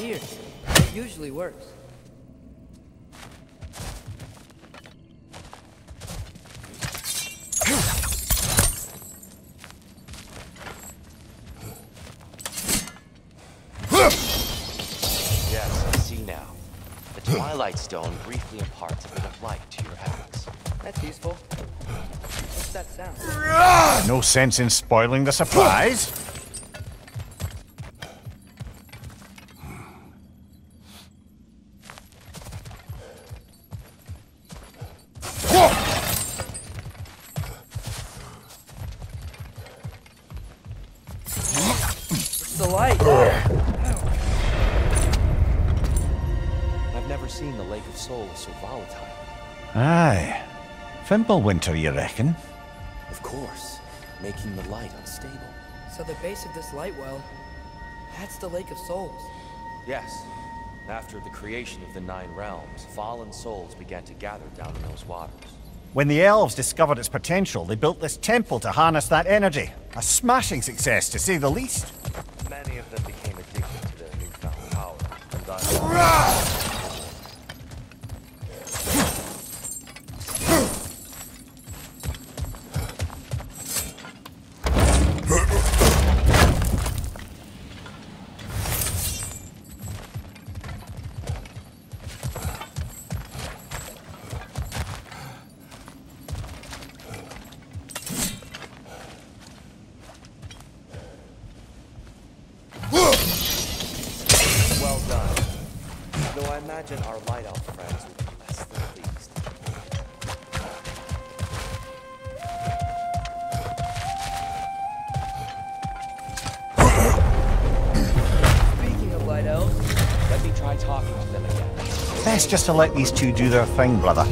Weird. It usually works. Stone briefly imparts a bit of light to your axe. That's useful. What's that sound? No sense in spoiling the surprise. It's the light. The Lake of Souls so volatile. Aye. Fimblewinter, you reckon? Of course. Making the light unstable. So the base of this light well, that's the Lake of Souls. Yes. After the creation of the Nine Realms, fallen souls began to gather down in those waters. When the elves discovered its potential, they built this temple to harness that energy. A smashing success, to say the least. Many of them became addicted to their newfound power, and just to let these two do their thing, brother.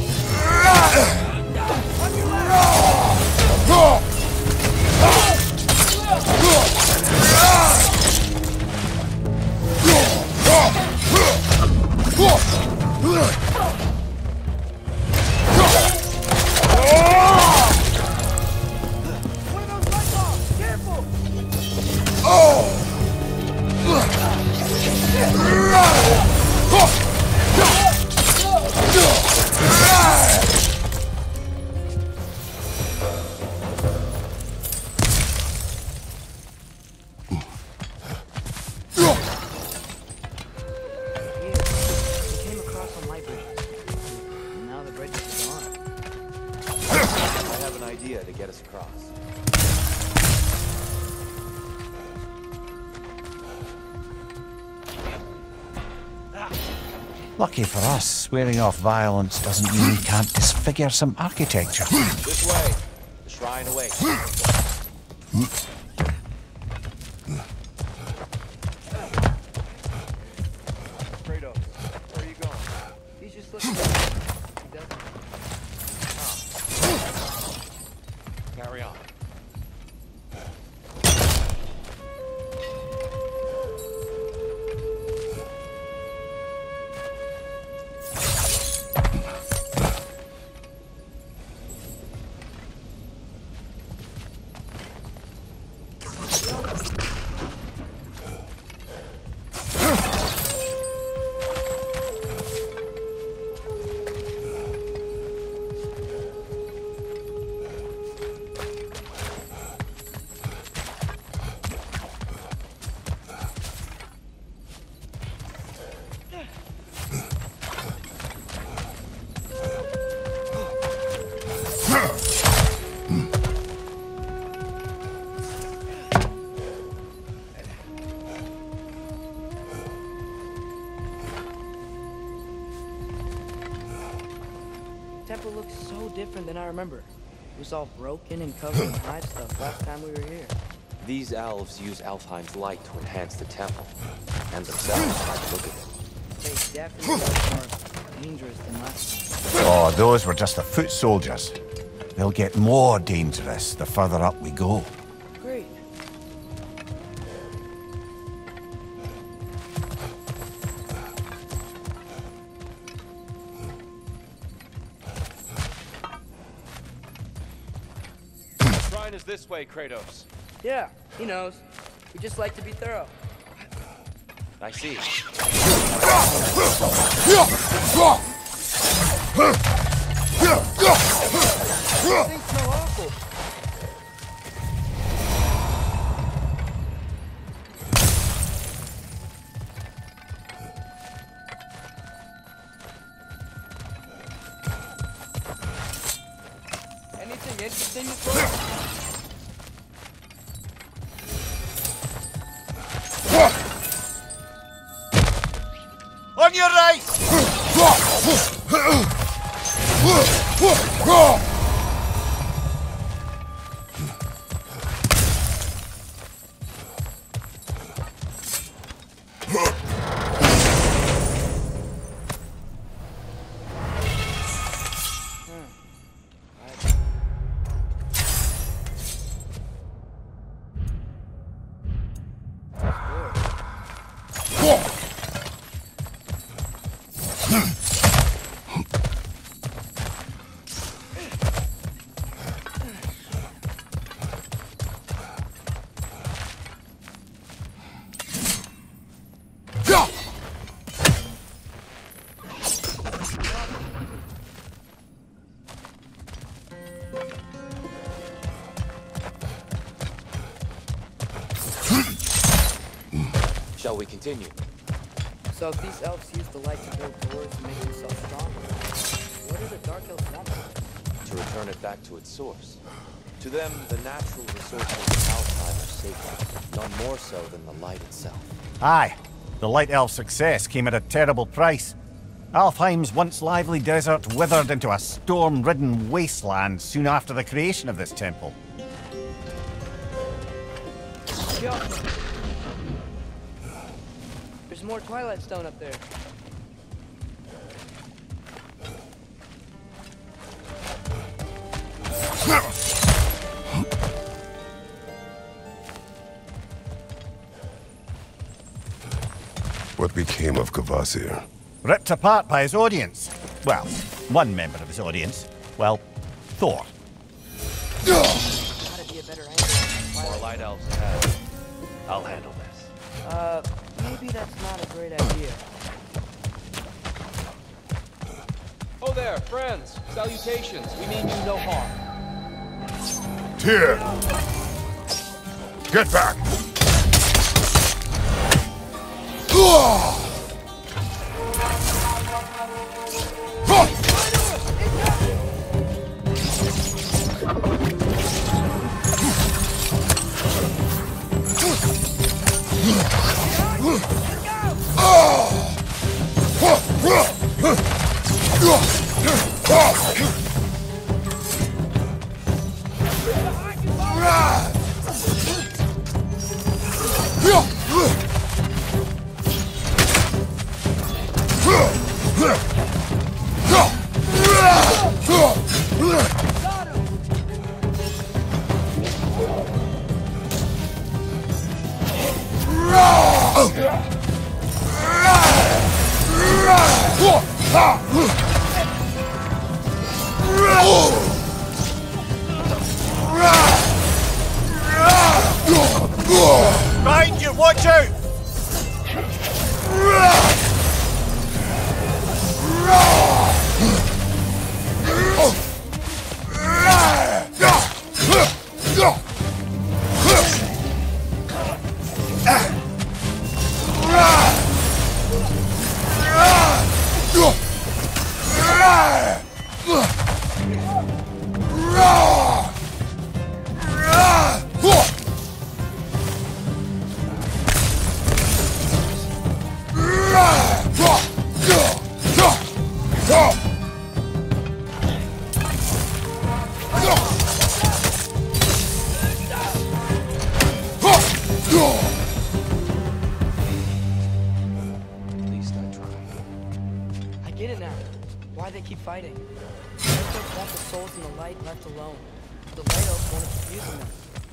Lucky for us, swearing off violence doesn't mean we can't disfigure some architecture. This way. The shrine awaits. Kratos, where are you going? He's just looking at me. Carry on. Different than I remember. It was all broken and covered in hive stuff last time we were here. These elves use Alfheim's light to enhance the temple, and themselves by the look of it. They definitely are more dangerous than last time. Oh, those were just the foot soldiers. They'll get more dangerous the further up we go. Great. This way, Kratos. Yeah, he knows. We just like to be thorough. I see. This thing's so awful. Shall we continue? So if these elves use the light to build doors to make themselves stronger, what do the Dark Elves want? To return it back to its source. To them, the natural resources of Alfheim are sacred, none more so than the light itself. Aye. The Light Elf's success came at a terrible price. Alfheim's once lively desert withered into a storm-ridden wasteland soon after the creation of this temple. There's more Twilight Stone up there. What became of Kvasir? Ripped apart by his audience. Well, one member of his audience. Well, Thor. Gotta be a better angle. More light elves ahead. I'll handle this. Maybe that's not a great idea. Oh there, friends. Salutations. We mean you no harm. Tyr! Get back!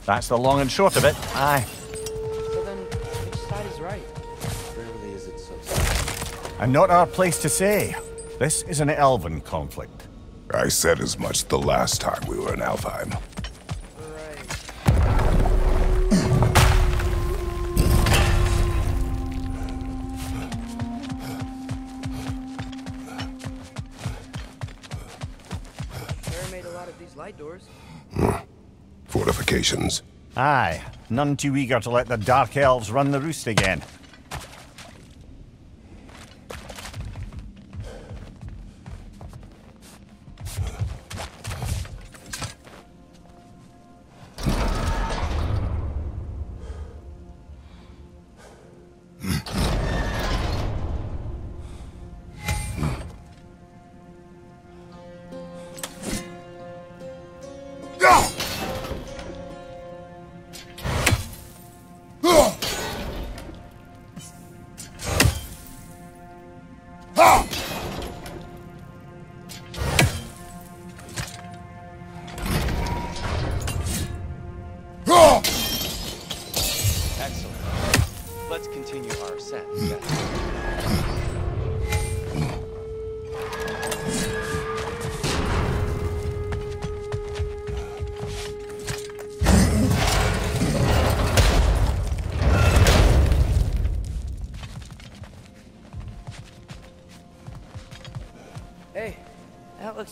That's the long and short of it. Aye. So then, which side is right? Rarely is it so simple. And not our place to say. This is an elven conflict. I said as much the last time we were in Alfheim. Aye, none too eager to let the Dark Elves run the roost again.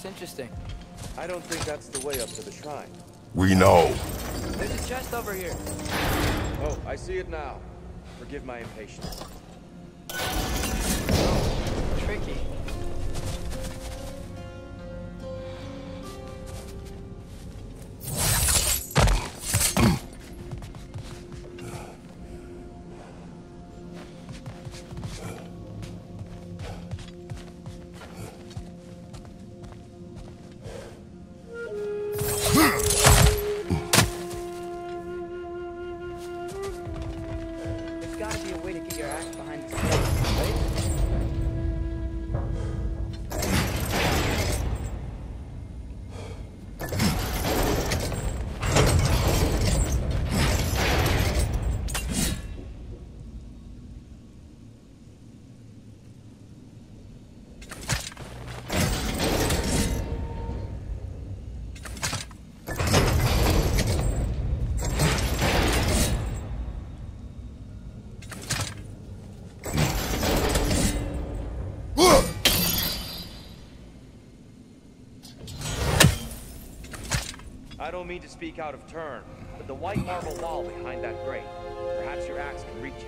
Interesting. I don't think that's the way up to the shrine. We know. There's a chest over here. Oh, I see it now. Forgive my impatience. Oh, tricky. I don't mean to speak out of turn, but the white marble wall behind that grate. Perhaps your axe can reach it.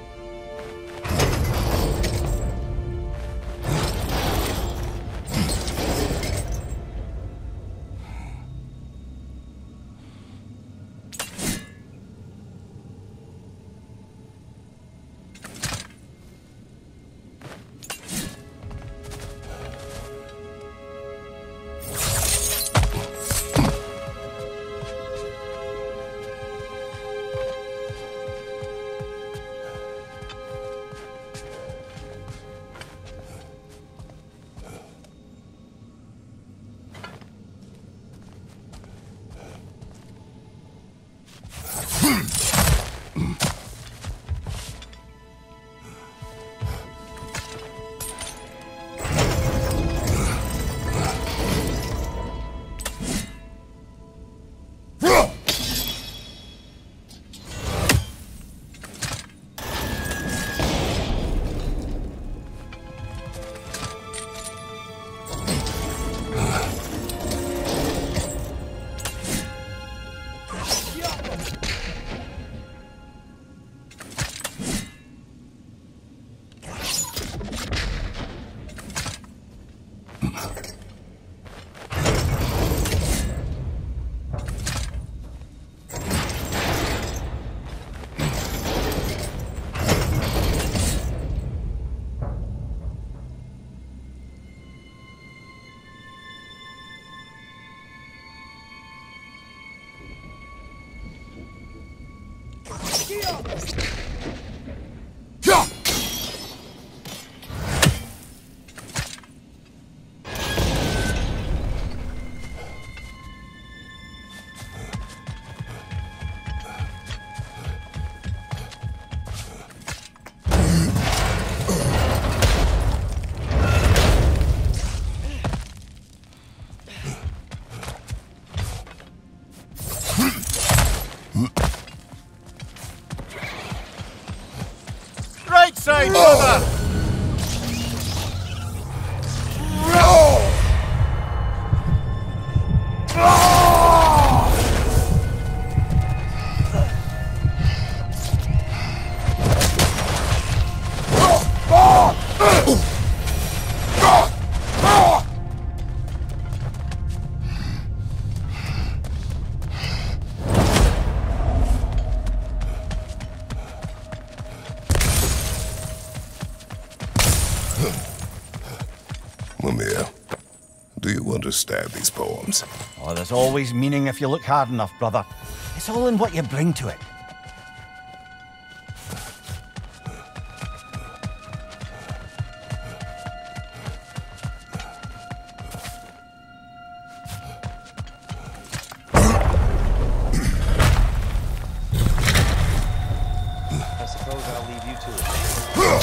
Save, brother! Amir, do you understand these poems? Oh, there's always meaning if you look hard enough, brother. It's all in what you bring to it. Whoa!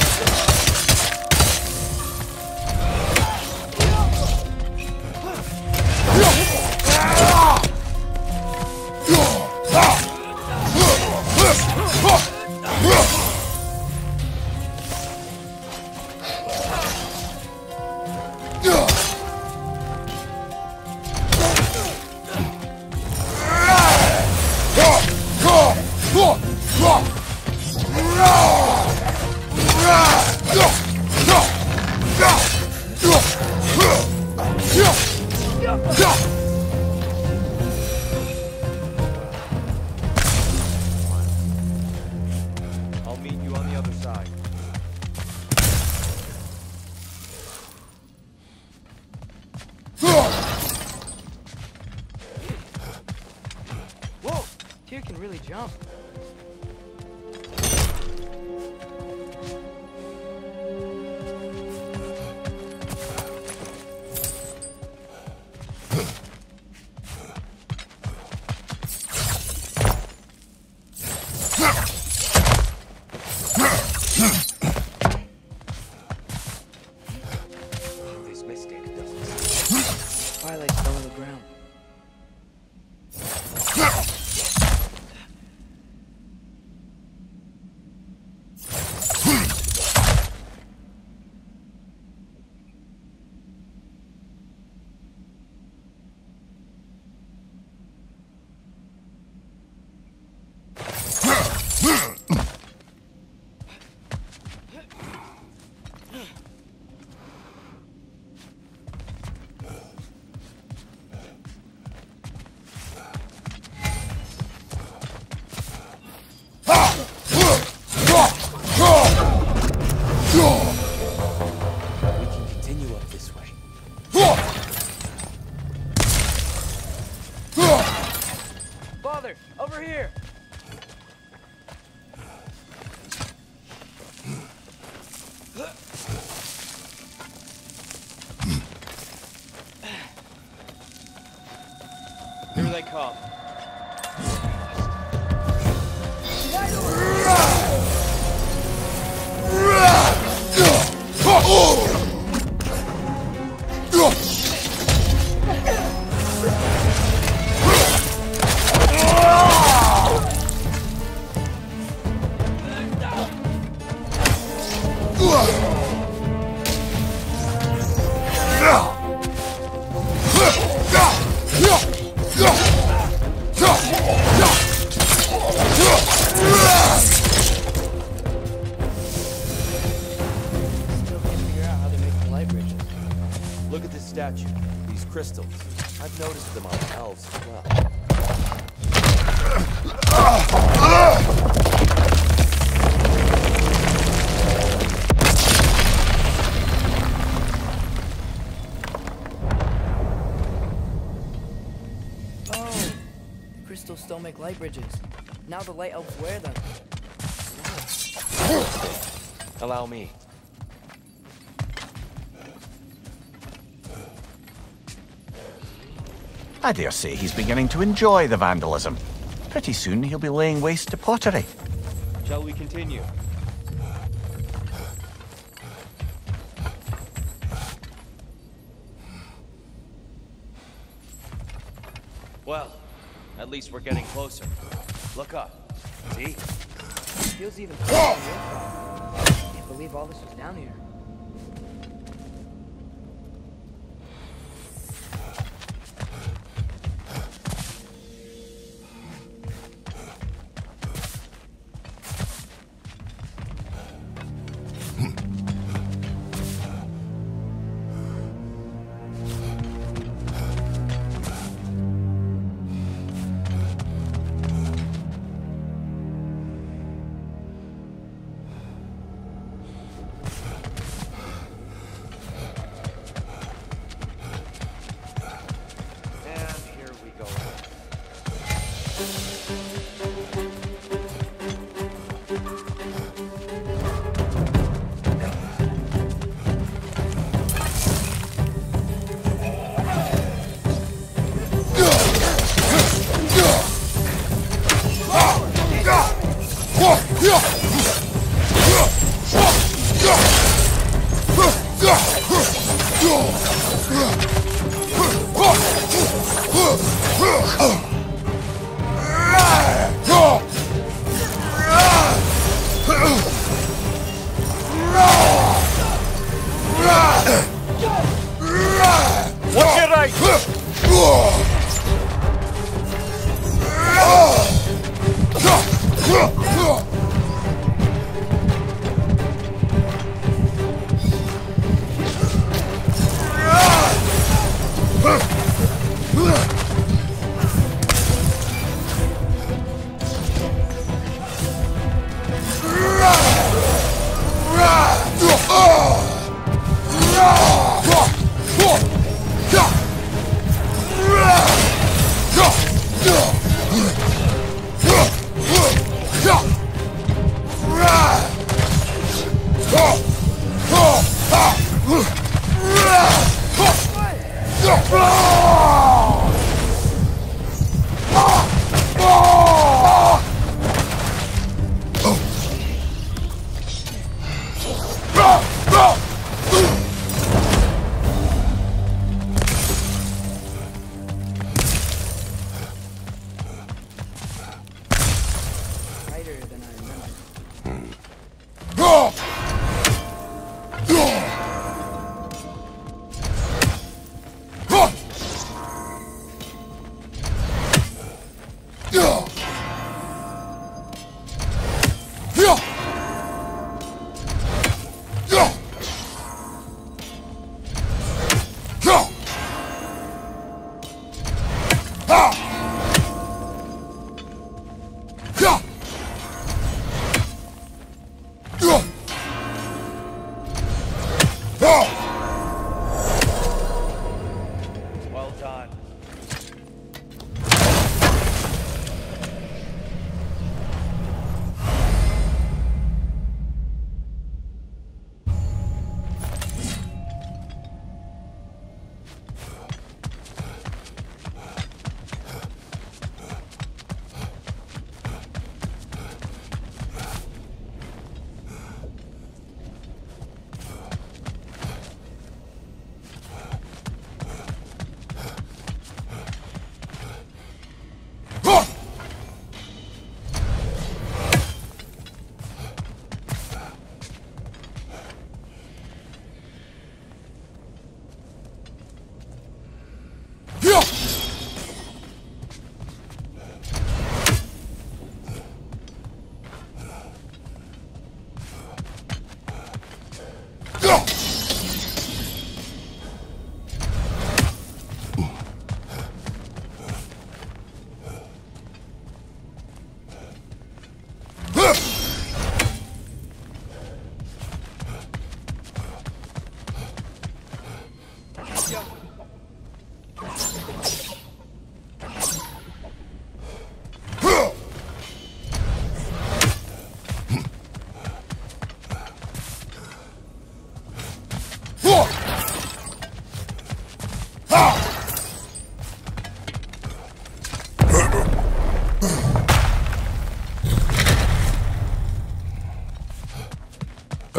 Tyr can really jump. Crystals. I've noticed them on elves as well. Oh, the crystals still make light bridges. Now the light elves wear them. Allow me. I dare say he's beginning to enjoy the vandalism. Pretty soon he'll be laying waste to pottery. Shall we continue? Well, at least we're getting closer. Look up. See? It feels even closer. I can't believe all this was down here.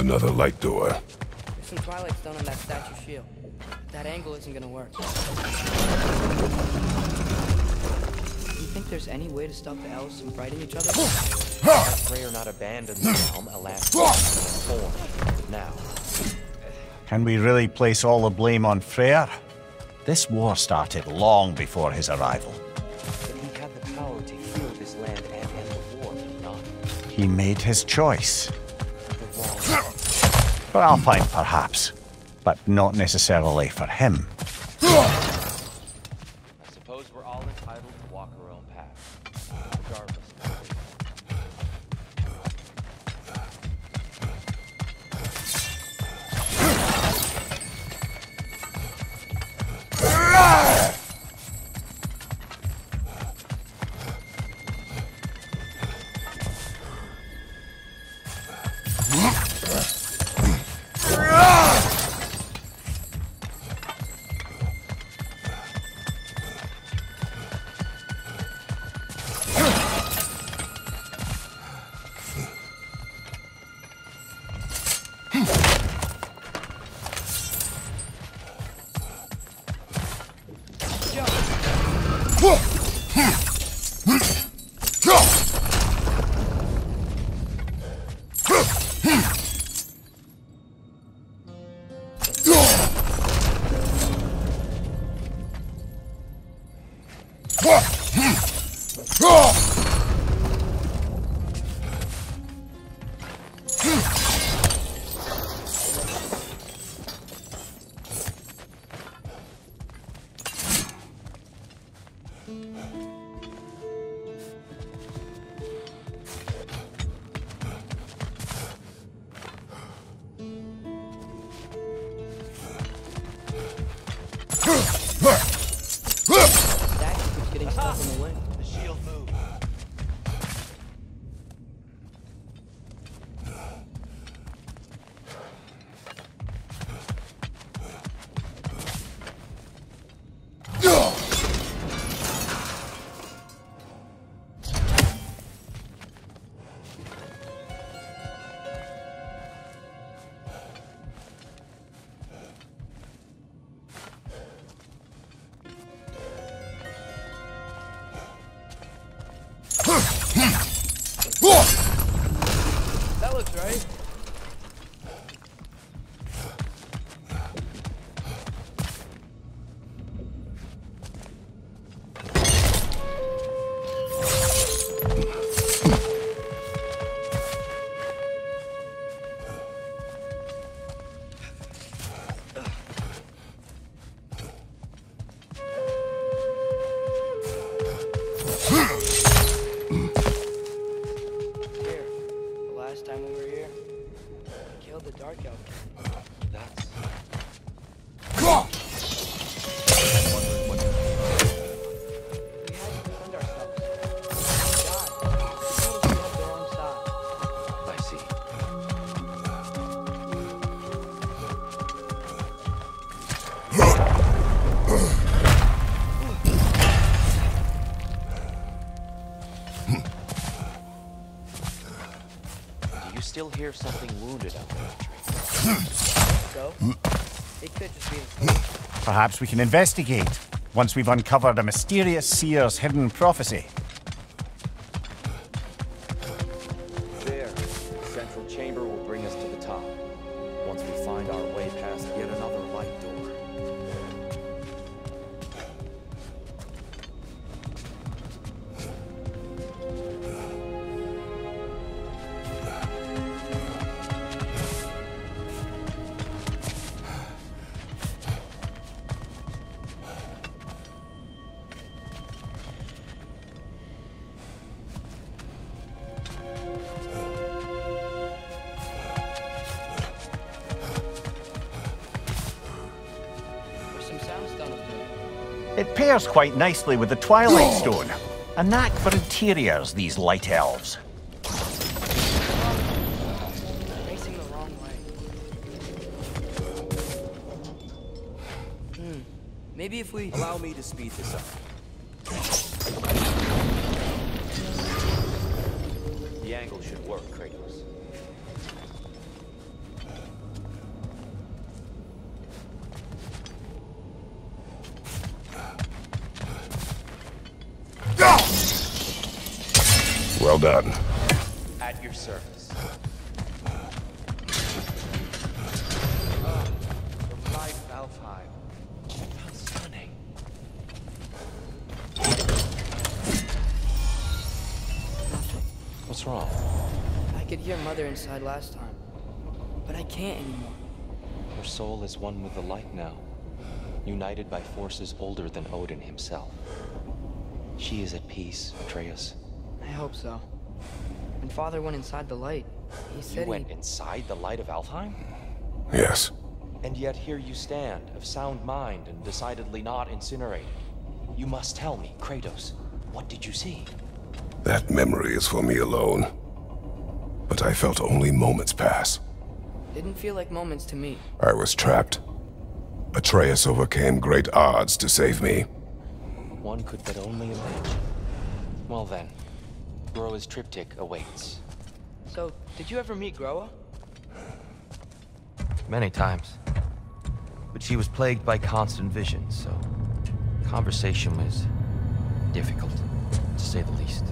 Another light door. There's some twilight stone on that statue shield. That angle isn't gonna work. Do you think there's any way to stop the elves from fighting each other? Freyr not abandon the realm, alas, form now. Can we really place all the blame on Freyr? This war started long before his arrival. But he had the power to heal this land and end the war, not. He made his choice. For Alfheim, perhaps, but not necessarily for him. I suppose we're all entitled to walk our own path, regardless still hear something wounded out there. So? It could just be the storm. Perhaps we can investigate once we've uncovered a mysterious seer's hidden prophecy. There, the central chamber will bring us to the top. Once we find our way past yet another light door. Pairs quite nicely with the Twilight Stone. A knack for interiors, these light elves. Facing the wrong way. Maybe if we allow me to speed this up. The angle should work, Kratos. Well done. At your service. The light of Alfheim. How stunning. What's wrong? I could hear Mother inside last time, but I can't anymore. Her soul is one with the light now, united by forces older than Odin himself. She is at peace, Atreus. I hope so. When Father went inside the light, he said he went inside the light of Alfheim? Yes. And yet here you stand, of sound mind and decidedly not incinerated. You must tell me, Kratos, what did you see? That memory is for me alone. But I felt only moments pass. Didn't feel like moments to me. I was trapped. Atreus overcame great odds to save me. One could but only imagine. Well then, Groa's triptych awaits. So, did you ever meet Gróa? Many times. But she was plagued by constant visions, so conversation was difficult, to say the least.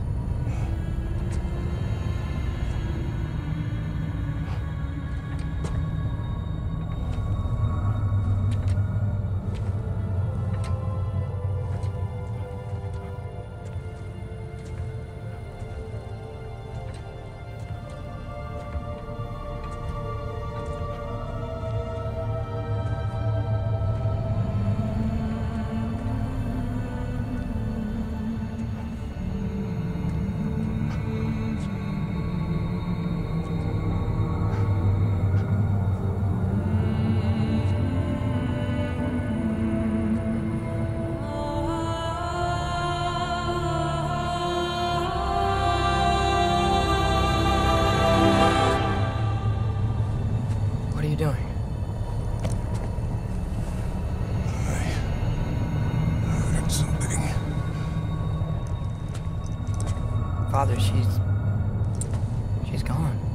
Father, she's gone.